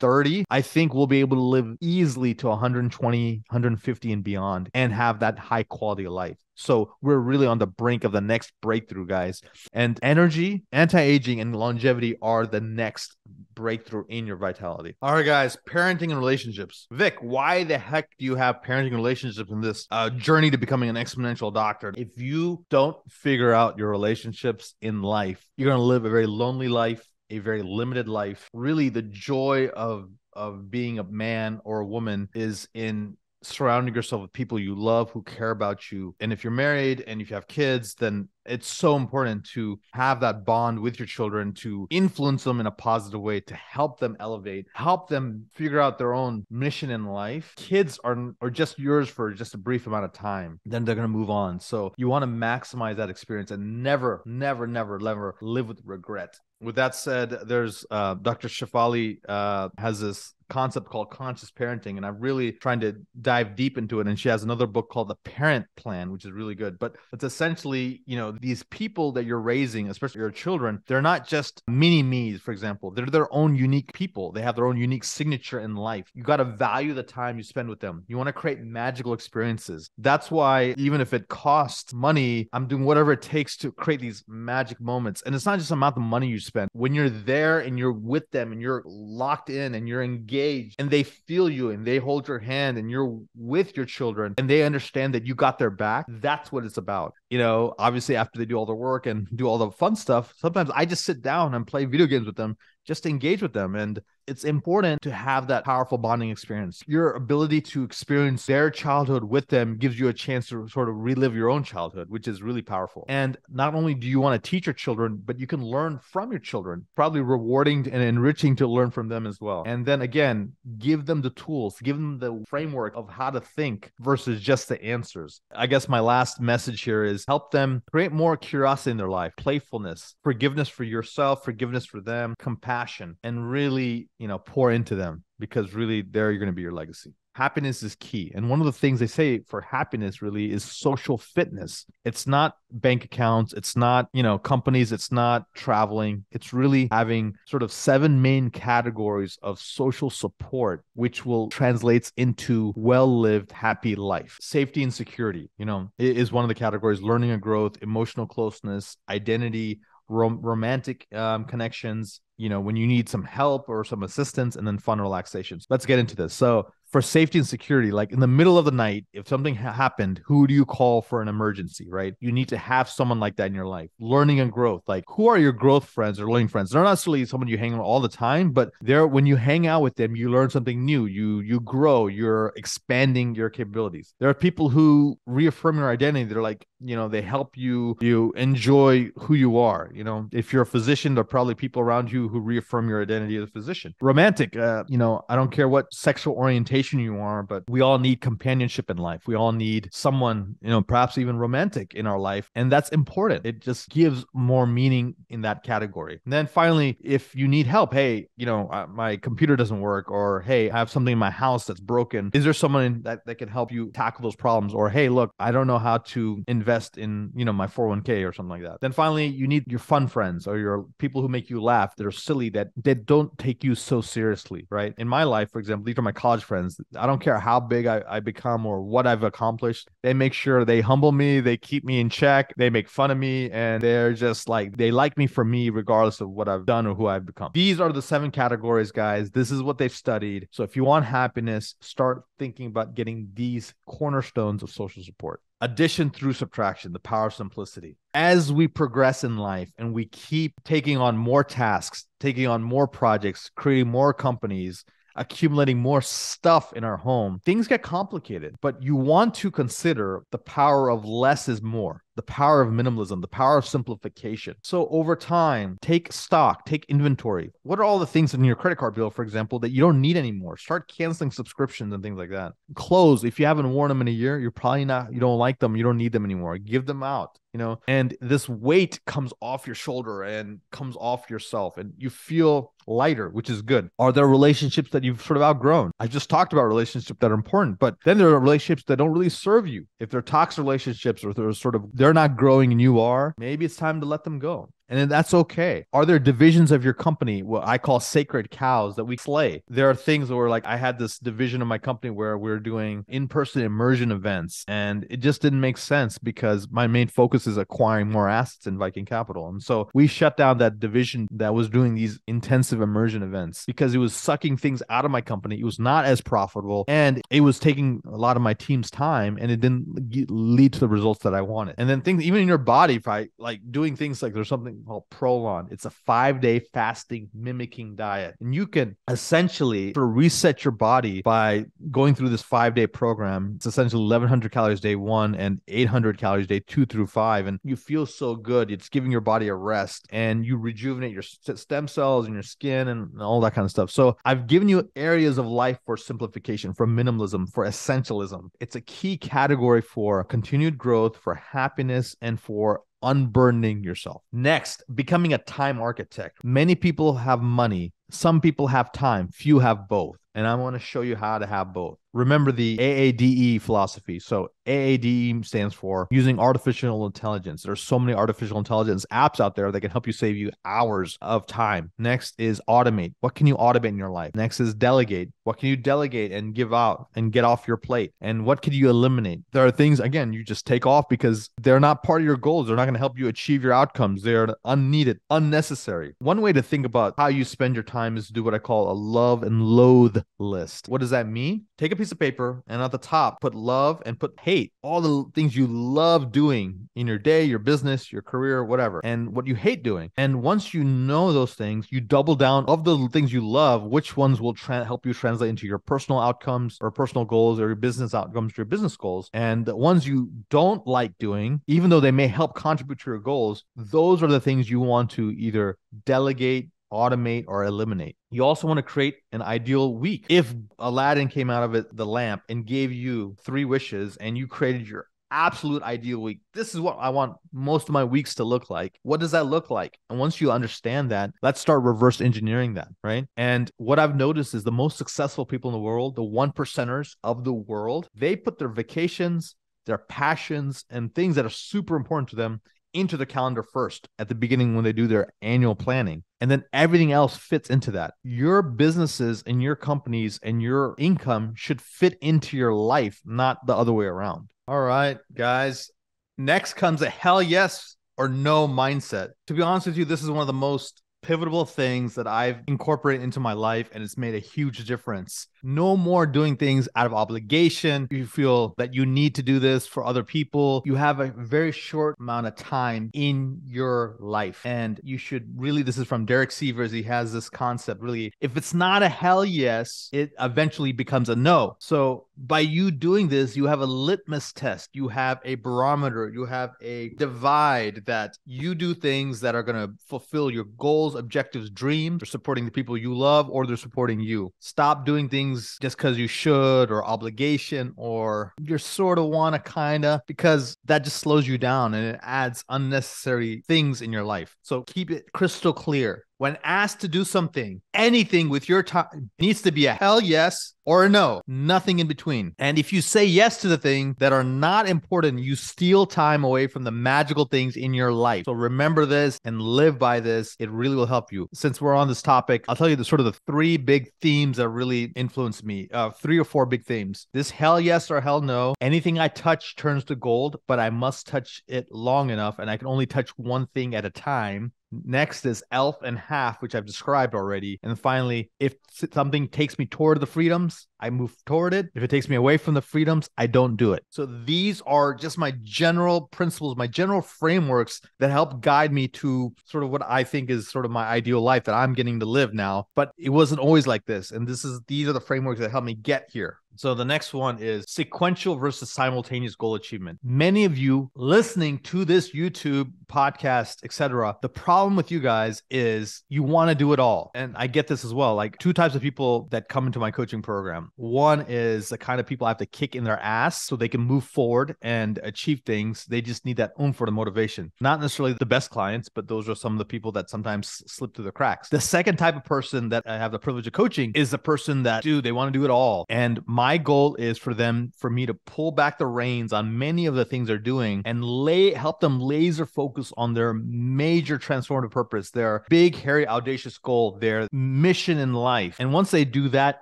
thirty, I think we'll be able to live easily to one hundred twenty, one hundred fifty and beyond and have that high quality of life. So we're really on the brink of the next breakthrough, guys. And energy, anti-aging, and longevity are the next breakthrough in your vitality. All right, guys, parenting and relationships. Vic, why the heck do you have parenting and relationships in this uh, journey to becoming an exponential doctor? If you don't figure out your relationships in life, you're going to live a very lonely life, a very limited life. Really, the joy of, of being a man or a woman is in surrounding yourself with people you love who care about you. And if you're married and if you have kids, then it's so important to have that bond with your children, to influence them in a positive way, to help them elevate, help them figure out their own mission in life. Kids are, are just yours for just a brief amount of time. Then they're going to move on. So you want to maximize that experience and never, never, never, never live with regret. With that said, there's uh, Doctor Shafali uh, has this concept called conscious parenting, and I'm really trying to dive deep into it. And she has another book called The Parent Plan, which is really good. But it's essentially, you know, these people that you're raising, especially your children, they're not just mini-me's, for example. They're their own unique people. They have their own unique signature in life. You got to value the time you spend with them. You want to create magical experiences. That's why even if it costs money, I'm doing whatever it takes to create these magic moments. And it's not just the amount of money you spend. When you're there and you're with them and you're locked in and you're engaged, and they feel you and they hold your hand and you're with your children and they understand that you got their back. That's what it's about. You know, obviously after they do all the work and do all the fun stuff, sometimes I just sit down and play video games with them, just to engage with them. And it's important to have that powerful bonding experience. Your ability to experience their childhood with them gives you a chance to sort of relive your own childhood, which is really powerful. And not only do you want to teach your children, but you can learn from your children, probably rewarding and enriching to learn from them as well. And then again, give them the tools, give them the framework of how to think versus just the answers. I guess my last message here is help them create more curiosity in their life, playfulness, forgiveness for yourself, forgiveness for them, compassion, passion, and really, you know, pour into them, because really there you're going to be your legacy. Happiness is key. And one of the things they say for happiness really is social fitness. It's not bank accounts. It's not, you know, companies. It's not traveling. It's really having sort of seven main categories of social support, which will translates into well-lived, happy life. Safety and security, you know, is one of the categories. Learning and growth, emotional closeness, identity, rom- romantic um, connections, you know, when you need some help or some assistance, and then fun relaxations. Let's get into this. So for safety and security, like in the middle of the night, if something ha- happened, who do you call for an emergency, right? You need to have someone like that in your life. Learning and growth, like who are your growth friends or learning friends? They're not necessarily someone you hang out with all the time, but they're, when you hang out with them, you learn something new, you you grow, you're expanding your capabilities. There are people who reaffirm your identity. They're like, you know, they help you, you enjoy who you are. You know, if you're a physician, there are probably people around you who reaffirm your identity as a physician. Romantic, uh, you know, I don't care what sexual orientation you are, but we all need companionship in life. We all need someone, you know, perhaps even romantic in our life. And that's important. It just gives more meaning in that category. And then finally, if you need help, hey, you know, my computer doesn't work, or hey, I have something in my house that's broken. Is there someone that, that can help you tackle those problems? Or hey, look, I don't know how to invest in, you know, my four oh one k or something like that. Then finally, you need your fun friends or your people who make you laugh, that are silly, that, that don't take you so seriously, right? In my life, for example, these are my college friends. I don't care how big I, I become or what I've accomplished. They make sure they humble me. They keep me in check. They make fun of me. And they're just like, they like me for me, regardless of what I've done or who I've become. These are the seven categories, guys. This is what they've studied. So if you want happiness, start thinking about getting these cornerstones of social support. Addition through subtraction, the power of simplicity. As we progress in life and we keep taking on more tasks, taking on more projects, creating more companies, accumulating more stuff in our home, things get complicated, but you want to consider the power of less is more, the power of minimalism, the power of simplification. So over time, take stock, take inventory. What are all the things in your credit card bill, for example, that you don't need anymore? Start canceling subscriptions and things like that. Clothes, if you haven't worn them in a year, you're probably not, you don't like them, you don't need them anymore. Give them out, you know, and this weight comes off your shoulder and comes off yourself and you feel lighter, which is good. Are there relationships that you've sort of outgrown? I just talked about relationships that are important, but then there are relationships that don't really serve you. If they're toxic relationships or if they're sort of, they're not growing and you are, maybe it's time to let them go. And that's okay. Are there divisions of your company, what I call sacred cows, that we slay? There are things where, like, I had this division of my company where we we're doing in-person immersion events, and it just didn't make sense because my main focus is acquiring more assets in Viking Capital. And so we shut down that division that was doing these intensive immersion events because it was sucking things out of my company. It was not as profitable, and it was taking a lot of my team's time, and it didn't lead to the results that I wanted. And then things, even in your body, if I, like doing things like there's something called Prolon. It's a five-day fasting mimicking diet. And you can essentially sort of reset your body by going through this five-day program. It's essentially eleven hundred calories day one and eight hundred calories day two through five. And you feel so good. It's giving your body a rest and you rejuvenate your stem cells and your skin and all that kind of stuff. So I've given you areas of life for simplification, for minimalism, for essentialism. It's a key category for continued growth, for happiness, and for unburdening yourself. Next, becoming a time architect. Many people have money. Some people have time. Few have both. And I want to show you how to have both. Remember the A A D E philosophy. So A A D E stands for using artificial intelligence. There's so many artificial intelligence apps out there that can help you save you hours of time. Next is automate. What can you automate in your life? Next is delegate. What can you delegate and give out and get off your plate? And what can you eliminate? There are things, again, you just take off because they're not part of your goals. They're not going to help you achieve your outcomes. They're unneeded, unnecessary. One way to think about how you spend your time is to do what I call a love and loathe list. What does that mean? Take a piece of paper and at the top, put love and put hate, all the things you love doing in your day, your business, your career, whatever, and what you hate doing. And once you know those things, you double down of the things you love, which ones will tra- help you translate into your personal outcomes or personal goals or your business outcomes, your business goals. And the ones you don't like doing, even though they may help contribute to your goals, those are the things you want to either delegate, automate, or eliminate. You also want to create an ideal week. If Aladdin came out of it, the lamp, and gave you three wishes and you created your absolute ideal week, this is what I want most of my weeks to look like. What does that look like? And once you understand that, let's start reverse engineering that, right? And what I've noticed is the most successful people in the world, the one percenters of the world, they put their vacations, their passions, and things that are super important to them into the calendar first at the beginning when they do their annual planning. And then everything else fits into that. Your businesses and your companies and your income should fit into your life, not the other way around. All right, guys. Next comes a hell yes or no mindset. To be honest with you, this is one of the most pivotal things that I've incorporated into my life, and it's made a huge difference. No more doing things out of obligation. You feel that you need to do this for other people. You have a very short amount of time in your life, and you should really, this is from Derek Sievers. He has this concept really, if it's not a hell yes, it eventually becomes a no. So by you doing this, you have a litmus test. You have a barometer. You have a divide that you do things that are going to fulfill your goals, objectives, dreams, or supporting the people you love, or they're supporting you. Stop doing things just because you should, or obligation, or you're sort of want to kind of, because that just slows you down and it adds unnecessary things in your life. So keep it crystal clear. When asked to do something, anything with your time needs to be a hell yes or a no, nothing in between. And if you say yes to the things that are not important, you steal time away from the magical things in your life. So remember this and live by this. It really will help you. Since we're on this topic, I'll tell you the sort of the three big themes that really influenced me, uh, three or four big themes. This hell yes or hell no, anything I touch turns to gold, but I must touch it long enough, and I can only touch one thing at a time. Next is elf and half, which I've described already. And finally, if something takes me toward the freedoms, I move toward it. If it takes me away from the freedoms, I don't do it. So these are just my general principles, my general frameworks that help guide me to sort of what I think is sort of my ideal life that I'm getting to live now. But it wasn't always like this. And this is, these are the frameworks that help me get here. So the next one is sequential versus simultaneous goal achievement. Many of you listening to this YouTube podcast, et cetera, the problem with you guys is you want to do it all. And I get this as well. Like two types of people that come into my coaching program. One is the kind of people I have to kick in their ass so they can move forward and achieve things. They just need that oomph for the motivation. Not necessarily the best clients, but those are some of the people that sometimes slip through the cracks. The second type of person that I have the privilege of coaching is the person that, dude, they want to do it all. And my My goal is for them, for me to pull back the reins on many of the things they're doing and lay, help them laser focus on their major transformative purpose, their big, hairy, audacious goal, their mission in life. And once they do that,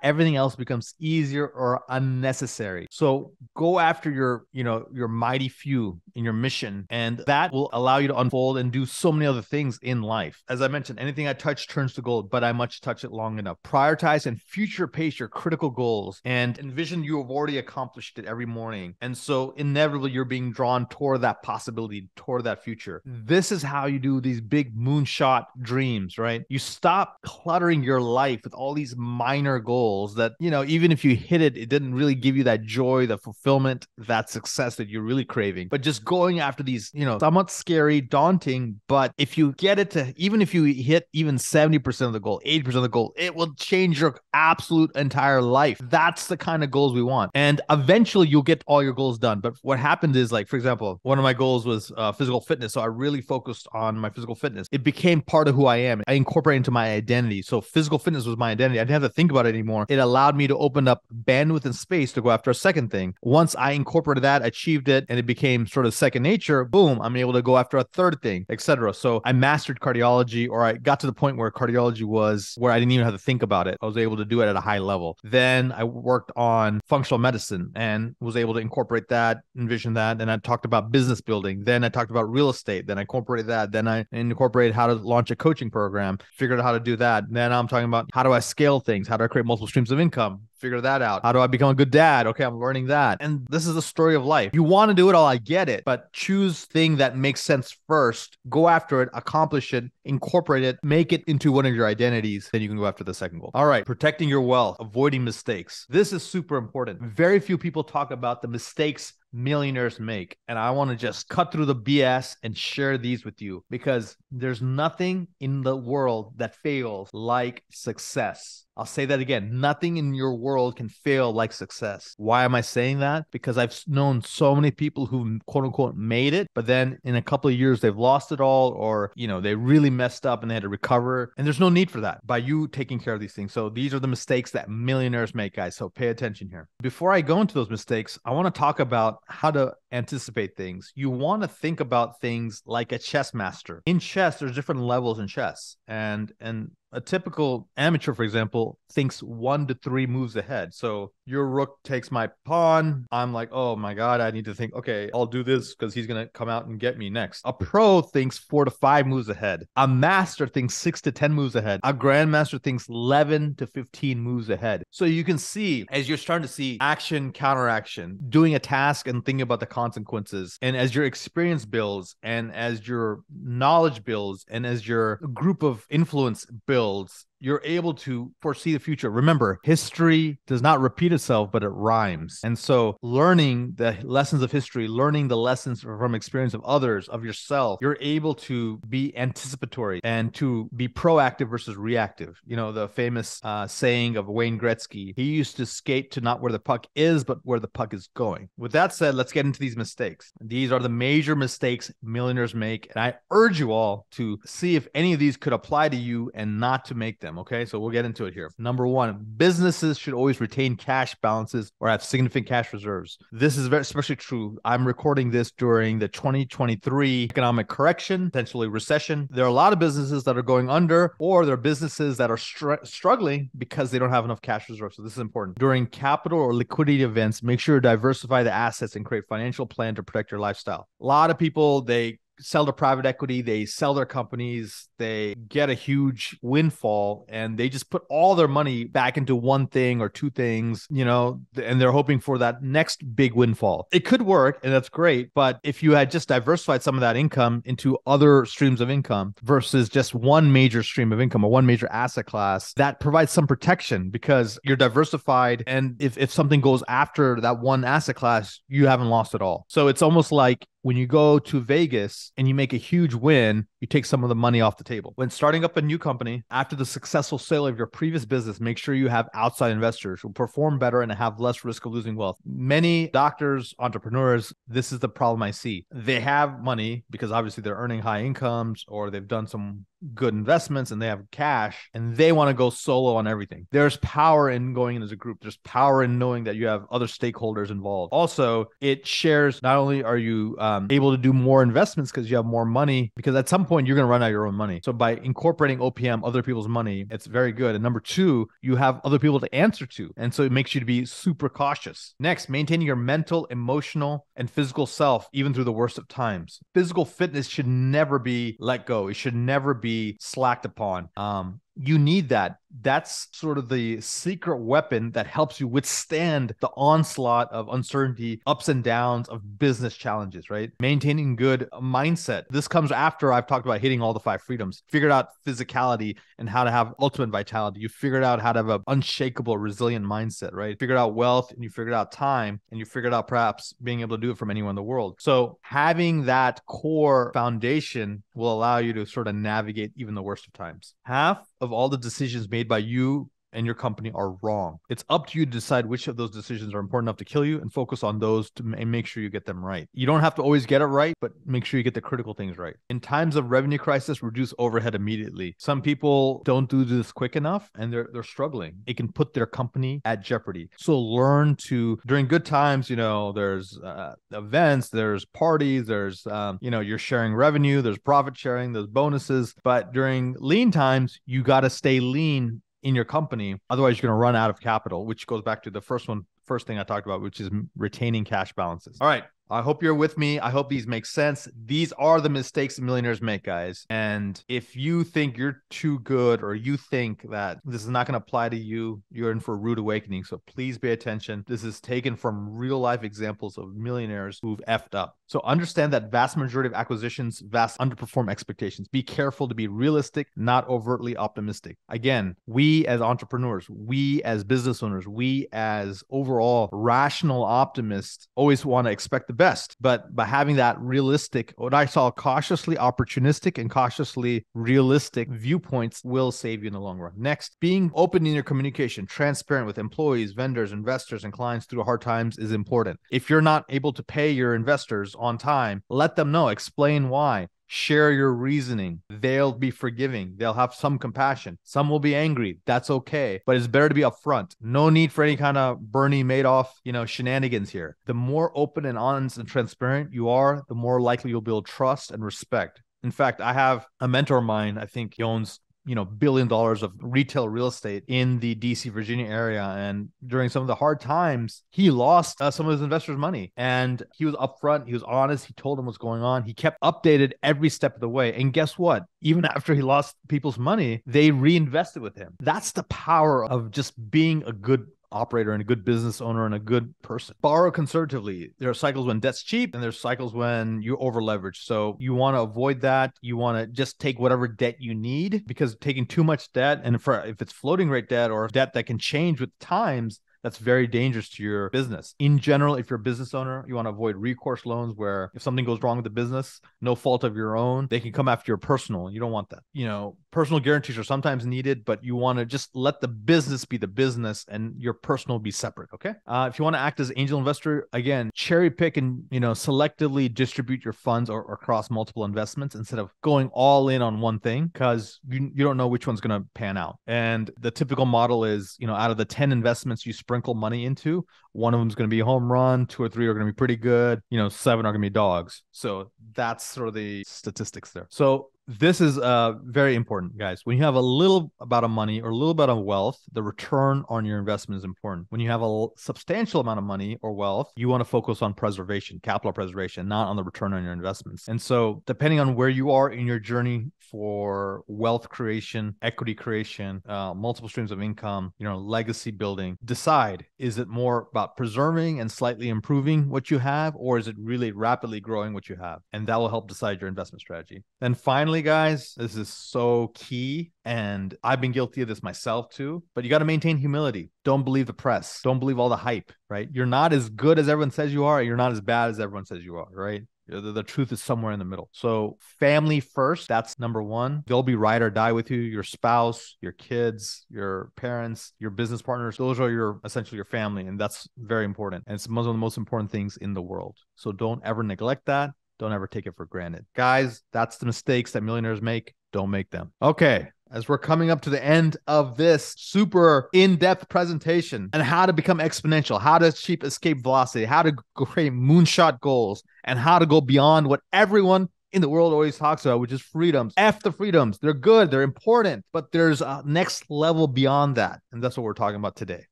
everything else becomes easier or unnecessary. So go after your, you know, your mighty few in your mission, and that will allow you to unfold and do so many other things in life. As I mentioned, anything I touch turns to gold, but I must touch it long enough. Prioritize and future pace your critical goals, and envision you have already accomplished it every morning. And so inevitably you're being drawn toward that possibility, toward that future. This is how you do these big moonshot dreams, right? You stop cluttering your life with all these minor goals that, you know, even if you hit it, it didn't really give you that joy, the fulfillment, that success that you're really craving. But just going after these, you know, somewhat scary, daunting, but if you get it to, even if you hit even seventy percent of the goal, eighty percent of the goal, it will change your absolute entire life. That's the kind of goals we want. And eventually you'll get all your goals done. But what happened is, like, for example, one of my goals was uh, physical fitness. So I really focused on my physical fitness. It became part of who I am. I incorporated into my identity. So physical fitness was my identity. I didn't have to think about it anymore. It allowed me to open up bandwidth and space to go after a second thing. Once I incorporated that, achieved it, and it became sort of second nature, boom, I'm able to go after a third thing, et cetera. So I mastered cardiology, or I got to the point where cardiology was where I didn't even have to think about it. I was able to do it at a high level. Then I worked on functional medicine and was able to incorporate that, envision that. And I talked about business building. Then I talked about real estate. Then I incorporated that. Then I incorporated how to launch a coaching program, figured out how to do that. And then I'm talking about how do I scale things? How do I create multiple streams of income? Figure that out. How do I become a good dad? Okay, I'm learning that. And this is the story of life. You want to do it all, I get it, but choose thing that makes sense first, go after it, accomplish it, incorporate it, make it into one of your identities, then you can go after the second goal. All right, protecting your wealth, avoiding mistakes. This is super important. Very few people talk about the mistakes millionaires make. And I want to just cut through the B S and share these with you, because there's nothing in the world that fails like success. I'll say that again. Nothing in your world can fail like success. Why am I saying that? Because I've known so many people who quote unquote made it, but then in a couple of years, they've lost it all, or, you know, they really messed up and they had to recover. And there's no need for that by you taking care of these things. So these are the mistakes that millionaires make, guys. So pay attention here. Before I go into those mistakes, I want to talk about how to anticipate things. You want to think about things like a chess master. In chess, there's different levels in chess. And, and a typical amateur, for example, thinks one to three moves ahead. So your rook takes my pawn. I'm like, oh my God, I need to think, okay, I'll do this because he's going to come out and get me next. A pro thinks four to five moves ahead. A master thinks six to ten moves ahead. A grandmaster thinks eleven to fifteen moves ahead. So you can see, as you're starting to see action, counteraction, doing a task and thinking about the consequences. And as your experience builds and as your knowledge builds and as your group of influence builds, Builds, you're able to foresee the future. Remember, history does not repeat itself, but it rhymes. And so learning the lessons of history, learning the lessons from experience of others, of yourself, you're able to be anticipatory and to be proactive versus reactive. You know, the famous uh, saying of Wayne Gretzky, he used to skate to not where the puck is, but where the puck is going. With that said, let's get into these mistakes. These are the major mistakes millionaires make. And I urge you all to see if any of these could apply to you and not to make them. Okay. So we'll get into it here. Number one, businesses should always retain cash balances or have significant cash reserves. This is very, especially true. I'm recording this during the twenty twenty-three economic correction, potentially recession. There are a lot of businesses that are going under, or there are businesses that are str struggling because they don't have enough cash reserves. So this is important. During capital or liquidity events, make sure to diversify the assets and create a financial plan to protect your lifestyle. A lot of people, they sell to private equity, they sell their companies, they get a huge windfall, and they just put all their money back into one thing or two things, you know, and they're hoping for that next big windfall. It could work, and that's great, but if you had just diversified some of that income into other streams of income versus just one major stream of income or one major asset class, that provides some protection because you're diversified, and if, if something goes after that one asset class, you haven't lost it all. So it's almost like when you go to Vegas and you make a huge win, you take some of the money off the table. When starting up a new company, after the successful sale of your previous business, make sure you have outside investors who perform better and have less risk of losing wealth. Many doctors, entrepreneurs, this is the problem I see. They have money because obviously they're earning high incomes or they've done some good investments and they have cash and they want to go solo on everything. There's power in going in as a group. There's power in knowing that you have other stakeholders involved. Also, it shares, not only are you um, able to do more investments because you have more money, because at some point you're going to run out of your own money. So by incorporating O P M, other people's money, it's very good. And number two, you have other people to answer to. And so it makes you to be super cautious. Next, maintaining your mental, emotional, and physical self, even through the worst of times. Physical fitness should never be let go. It should never be Be slacked upon. Um, you need that. That's sort of the secret weapon that helps you withstand the onslaught of uncertainty, ups and downs of business challenges, right? Maintaining good mindset. This comes after I've talked about hitting all the five freedoms, figured out physicality and how to have ultimate vitality. You figured out how to have an unshakable, resilient mindset, right? Figured out wealth and you figured out time and you figured out perhaps being able to do it from anywhere in the world. So having that core foundation will allow you to sort of navigate even the worst of times. Half of all the decisions made by you and your company are wrong. It's up to you to decide which of those decisions are important enough to kill you and focus on those to, and make sure you get them right. You don't have to always get it right, but make sure you get the critical things right. In times of revenue crisis, reduce overhead immediately. Some people don't do this quick enough and they're, they're struggling. It can put their company at jeopardy. So learn to, during good times, you know, there's uh, events, there's parties, there's, um, you know, you're sharing revenue, there's profit sharing, there's bonuses. But during lean times, you got to stay lean in your company. Otherwise, you're going to run out of capital, which goes back to the first one, first thing I talked about, which is retaining cash balances. All right. I hope you're with me. I hope these make sense. These are the mistakes that millionaires make, guys. And if you think you're too good or you think that this is not going to apply to you, you're in for a rude awakening. So please pay attention. This is taken from real life examples of millionaires who've effed up. So understand that vast majority of acquisitions vast underperform expectations. Be careful to be realistic, not overtly optimistic. Again, we as entrepreneurs, we as business owners, we as overall rational optimists always want to expect the best, but by having that realistic, what I saw cautiously opportunistic and cautiously realistic viewpoints will save you in the long run. Next, being open in your communication, transparent with employees, vendors, investors, and clients through hard times is important. If you're not able to pay your investors on time, let them know, explain why. Share your reasoning. They'll be forgiving. They'll have some compassion. Some will be angry. That's okay. But it's better to be upfront. No need for any kind of Bernie Madoff, you know, shenanigans here. The more open and honest and transparent you are, the more likely you'll build trust and respect. In fact, I have a mentor of mine. I think he owns you know, billion dollars of retail real estate in the D C, Virginia area. And during some of the hard times, he lost uh, some of his investors' money. And he was upfront. He was honest. He told them what's going on. He kept updated every step of the way. And guess what? Even after he lost people's money, they reinvested with him. That's the power of just being a good operator and a good business owner and a good person. Borrow conservatively. There are cycles when debt's cheap and there's cycles when you're over leveraged. So you want to avoid that. You want to just take whatever debt you need, because taking too much debt, and for, if it's floating rate debt or debt that can change with times, that's very dangerous to your business. In general, if you're a business owner, you want to avoid recourse loans where if something goes wrong with the business, no fault of your own, they can come after your personal. You don't want that. You know, personal guarantees are sometimes needed, but you want to just let the business be the business and your personal be separate, okay? Uh, if you want to act as angel investor, again, cherry pick and, you know, selectively distribute your funds or, or across multiple investments instead of going all in on one thing, because you, you don't know which one's going to pan out. And the typical model is, you know, out of the ten investments you sprinkle money into, one of them is going to be a home run, two or three are going to be pretty good, you know, seven are going to be dogs. So that's sort of the statistics there. So this is uh, very important, guys. When you have a little amount of money or a little bit of wealth, the return on your investment is important. When you have a substantial amount of money or wealth, you want to focus on preservation, capital preservation, not on the return on your investments. And so depending on where you are in your journey for wealth creation, equity creation, uh, multiple streams of income, you know, legacy building, decide, is it more about preserving and slightly improving what you have, or is it really rapidly growing what you have? And that will help decide your investment strategy. Then finally, guys, this is so key, and I've been guilty of this myself too, but you got to maintain humility. Don't believe the press. Don't believe all the hype, right? You're not as good as everyone says you are. You're not as bad as everyone says you are, right? The, the truth is somewhere in the middle. So family first, that's number one. They'll be ride or die with you, your spouse, your kids, your parents, your business partners. Those are your essentially your family, and that's very important. And it's one of the most important things in the world. So don't ever neglect that. Don't ever take it for granted. Guys, that's the mistakes that millionaires make. Don't make them. Okay. As we're coming up to the end of this super in-depth presentation on how to become exponential, how to achieve escape velocity, how to create moonshot goals, and how to go beyond what everyone in the world always talks about, which is freedoms. F the freedoms. They're good. They're important. But there's a next level beyond that. And that's what we're talking about today.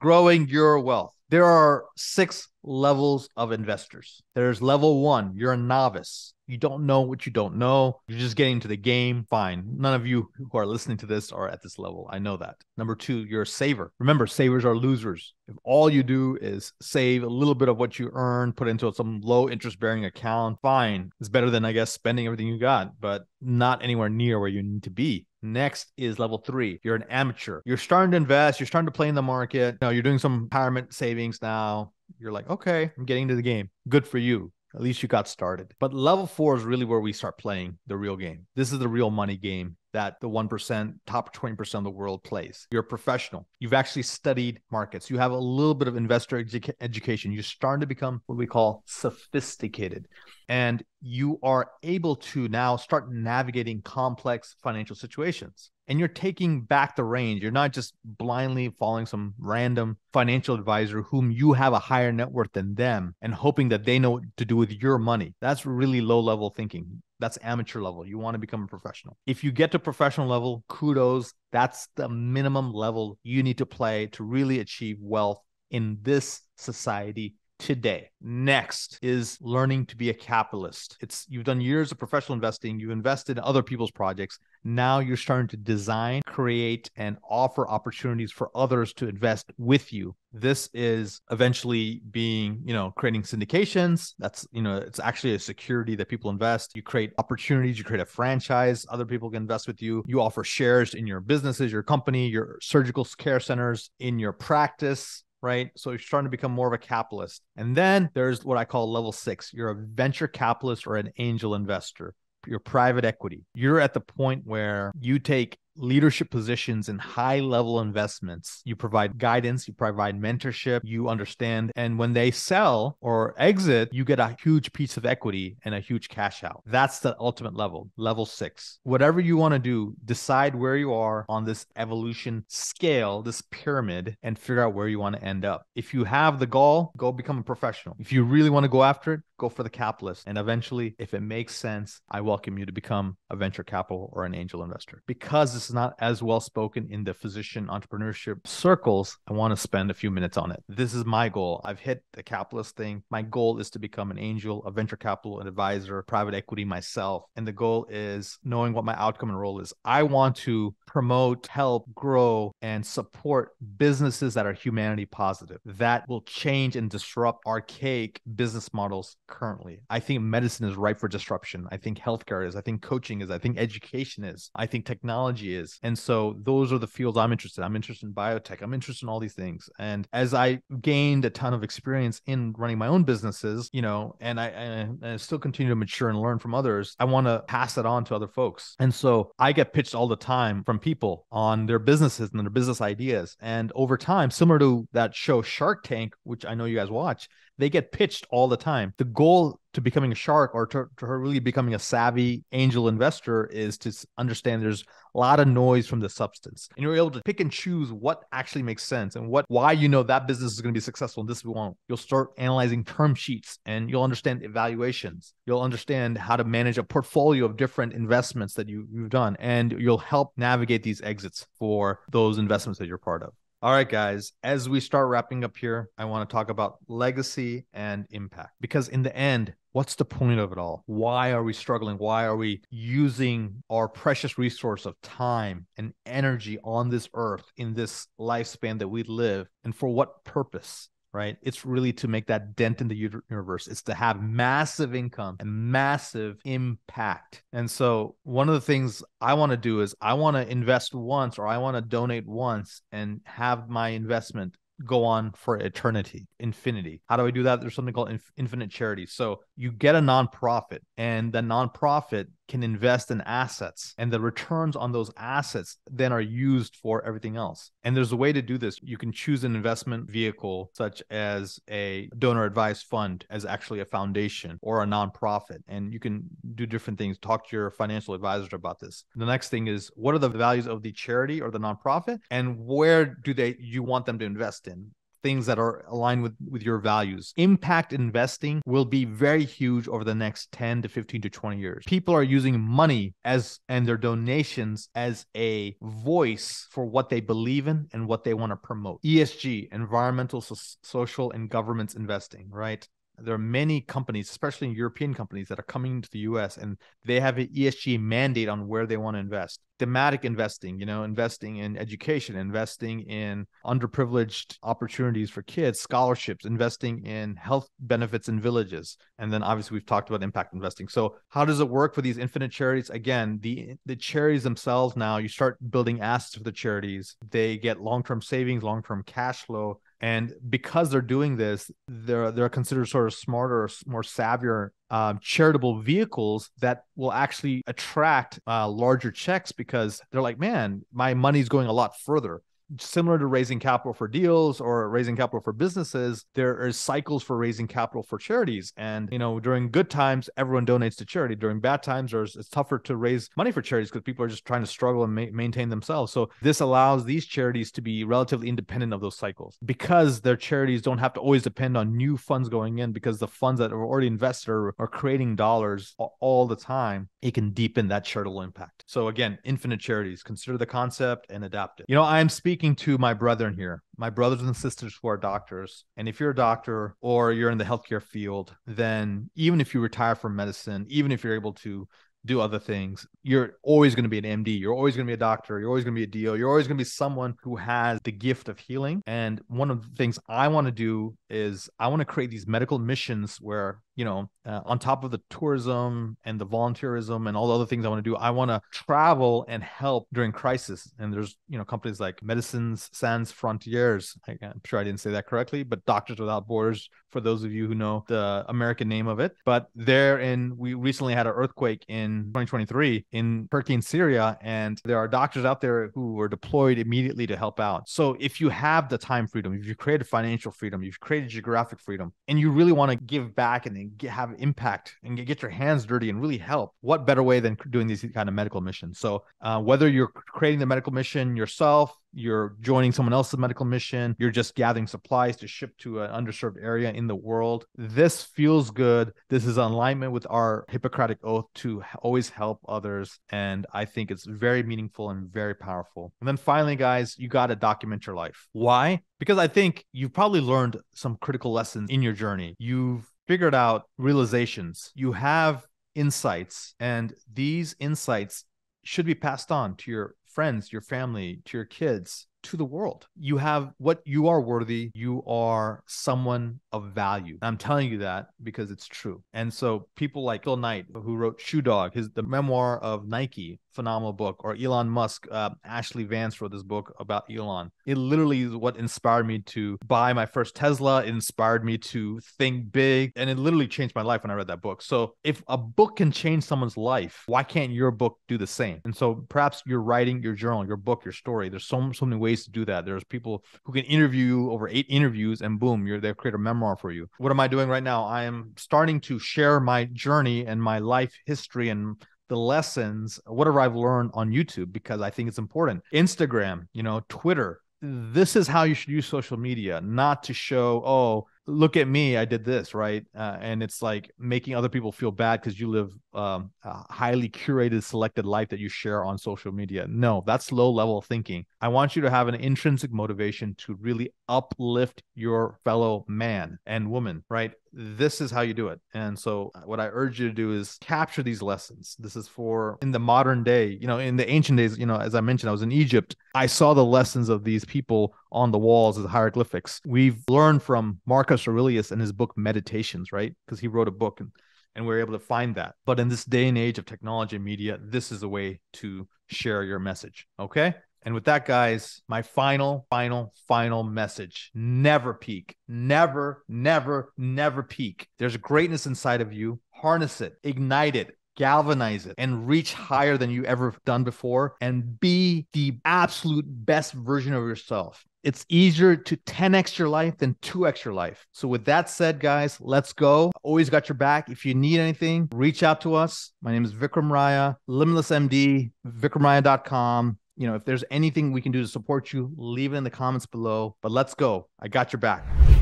Growing your wealth. There are six levels of investors. There's level one. You're a novice. You don't know what you don't know. You're just getting into the game. Fine. None of you who are listening to this are at this level. I know that. Number two, you're a saver. Remember, savers are losers. If all you do is save a little bit of what you earn, put into some low interest bearing account, fine. It's better than, I guess, spending everything you got, but not anywhere near where you need to be. Next is level three. You're an amateur. You're starting to invest. You're starting to play in the market. Now you're doing some retirement savings now. You're like, okay, I'm getting into the game. Good for you. At least you got started. But level four is really where we start playing the real game. This is the real money game that the one percent, top twenty percent of the world plays. You're a professional. You've actually studied markets. You have a little bit of investor edu- education. You're starting to become what we call sophisticated. And you are able to now start navigating complex financial situations. And you're taking back the reins. You're not just blindly following some random financial advisor whom you have a higher net worth than them and hoping that they know what to do with your money. That's really low-level thinking. That's amateur level. You want to become a professional. If you get to professional level, kudos. That's the minimum level you need to play to really achieve wealth in this society today. Next is learning to be a capitalist. It's you've done years of professional investing. You've invested in other people's projects. Now you're starting to design, create, and offer opportunities for others to invest with you. This is eventually being, you know, creating syndications. That's, you know, it's actually a security that people invest. You create opportunities. You create a franchise. Other people can invest with you. You offer shares in your businesses, your company, your surgical care centers, in your practice. Right? So you're starting to become more of a capitalist. And then there's what I call level six. You're a venture capitalist or an angel investor. You're private equity. You're at the point where you take leadership positions in high-level investments. You provide guidance, you provide mentorship, you understand. And when they sell or exit, you get a huge piece of equity and a huge cash out. That's the ultimate level, level six. Whatever you want to do, decide where you are on this evolution scale, this pyramid, and figure out where you want to end up. If you have the goal, go become a professional. If you really want to go after it, go for the capitalist. And eventually, if it makes sense, I welcome you to become a venture capital or an angel investor. Because this this is not as well spoken in the physician entrepreneurship circles, I want to spend a few minutes on it. This is my goal. I've hit the capitalist thing. My goal is to become an angel, a venture capital, an advisor, private equity myself. And the goal is knowing what my outcome and role is. I want to promote, help, grow, and support businesses that are humanity positive, that will change and disrupt archaic business models currently. I think medicine is ripe for disruption. I think healthcare is. I think coaching is. I think education is. I think technology is. And so those are the fields I'm interested in. I'm interested in biotech. I'm interested in all these things. And as I gained a ton of experience in running my own businesses, you know, and I, and I still continue to mature and learn from others, I want to pass it on to other folks. And so I get pitched all the time from people on their businesses and their business ideas. And over time, similar to that show Shark Tank, which I know you guys watch, they get pitched all the time. The goal to becoming a shark, or to, to really becoming a savvy angel investor, is to understand there's a lot of noise from the substance. And you're able to pick and choose what actually makes sense and what, why you know that business is going to be successful and this won't. You'll start analyzing term sheets and you'll understand evaluations. You'll understand how to manage a portfolio of different investments that you, you've done. And you'll help navigate these exits for those investments that you're part of. All right, guys, as we start wrapping up here, I want to talk about legacy and impact, because in the end, what's the point of it all? Why are we struggling? Why are we using our precious resource of time and energy on this earth in this lifespan that we live? And for what purpose, right? It's really to make that dent in the universe. It's to have massive income and massive impact. And so one of the things I want to do is I want to invest once, or I want to donate once and have my investment go on for eternity, infinity. How do I do that? There's something called inf- infinite charity. So you get a nonprofit, and the nonprofit can invest in assets, and the returns on those assets then are used for everything else. And there's a way to do this. You can choose an investment vehicle such as a donor advised fund as actually a foundation or a nonprofit, and you can do different things. Talk to your financial advisor about this. The next thing is, what are the values of the charity or the nonprofit, and where do they you want them to invest in? Things that are aligned with, with your values. Impact investing will be very huge over the next ten to fifteen to twenty years. People are using money as and their donations as a voice for what they believe in and what they want to promote. E S G, environmental, so- social, and governance investing, right? There are many companies, especially European companies, that are coming to the U S, and they have an E S G mandate on where they want to invest. Thematic investing, you know, investing in education, investing in underprivileged opportunities for kids, scholarships, investing in health benefits in villages. And then obviously we've talked about impact investing. So how does it work for these infinite charities? Again, the, the charities themselves now, you start building assets for the charities. They get long-term savings, long-term cash flow. And because they're doing this, they're, they're considered sort of smarter, more savvier um, charitable vehicles that will actually attract uh, larger checks, because they're like, man, my money's going a lot further. Similar to raising capital for deals or raising capital for businesses, there are cycles for raising capital for charities. And, you know, during good times, everyone donates to charity. During bad times, there's, it's tougher to raise money for charities because people are just trying to struggle and ma- maintain themselves. So this allows these charities to be relatively independent of those cycles, because their charities don't have to always depend on new funds going in, because the funds that are already invested are, are creating dollars all the time. It can deepen that charitable impact. So again, infinite charities, consider the concept and adapt it. You know, I am speaking Speaking to my brethren here, my brothers and sisters who are doctors. And if you're a doctor or you're in the healthcare field, then even if you retire from medicine, even if you're able to do other things, you're always going to be an M D. You're always going to be a doctor. You're always going to be a D O. You're always going to be someone who has the gift of healing. And one of the things I want to do is I want to create these medical missions where, you know, uh, on top of the tourism and the volunteerism and all the other things I want to do, I want to travel and help during crisis. And there's, you know, companies like Médecins Sans Frontières. I, I'm sure I didn't say that correctly, but Doctors Without Borders, for those of you who know the American name of it. But there, in, we recently had an earthquake in twenty twenty-three in Turkey and Syria, and there are doctors out there who were deployed immediately to help out. So if you have the time freedom, if you've created financial freedom, you've created geographic freedom, and you really want to give back and and get, have impact and get your hands dirty and really help, what better way than doing these kind of medical missions? So uh, whether you're creating the medical mission yourself, you're joining someone else's medical mission, you're just gathering supplies to ship to an underserved area in the world, this feels good. This is in alignment with our Hippocratic oath to always help others. And I think it's very meaningful and very powerful. And then finally, guys, you got to document your life. Why? Because I think you've probably learned some critical lessons in your journey. You've figured out realizations. You have insights, and these insights should be passed on to your friends, your family, to your kids, to the world. You have what you are worthy. You are someone of value. And I'm telling you that because it's true. And so people like Phil Knight, who wrote Shoe Dog, his, the memoir of Nike, phenomenal book, or Elon Musk, uh, Ashley Vance wrote this book about Elon. It literally is what inspired me to buy my first Tesla. It inspired me to think big. And it literally changed my life when I read that book. So if a book can change someone's life, why can't your book do the same? And so perhaps you're writing your journal, your book, your story. There's so, so many ways to do that. There's people who can interview you over eight interviews and boom, you're, they've created a memoir for you. What am I doing right now? I am starting to share my journey and my life history and the lessons, whatever I've learned on YouTube, because I think it's important. Instagram, you know, Twitter. This is how you should use social media, not to show, oh, look at me, I did this, right? Uh, and it's like making other people feel bad because you live um, a highly curated, selected life that you share on social media. No, that's low-level thinking. I want you to have an intrinsic motivation to really uplift your fellow man and woman, right? This is how you do it. And so what I urge you to do is capture these lessons. This is for in the modern day, you know, in the ancient days, you know, as I mentioned, I was in Egypt. I saw the lessons of these people on the walls as hieroglyphics. We've learned from Marcus Aurelius and his book, Meditations, right? Because he wrote a book and, and we were able to find that. But in this day and age of technology and media, this is a way to share your message. Okay. And with that, guys, my final, final, final message, never peak, never, never, never peak. There's greatness inside of you. Harness it, ignite it, galvanize it, and reach higher than you ever done before and be the absolute best version of yourself. It's easier to ten X your life than two X your life. So with that said, guys, let's go. Always got your back. If you need anything, reach out to us. My name is Vikram Raya, Limitless M D, vikram raya dot com. You know, if there's anything we can do to support you, leave it in the comments below. But let's go. I got your back.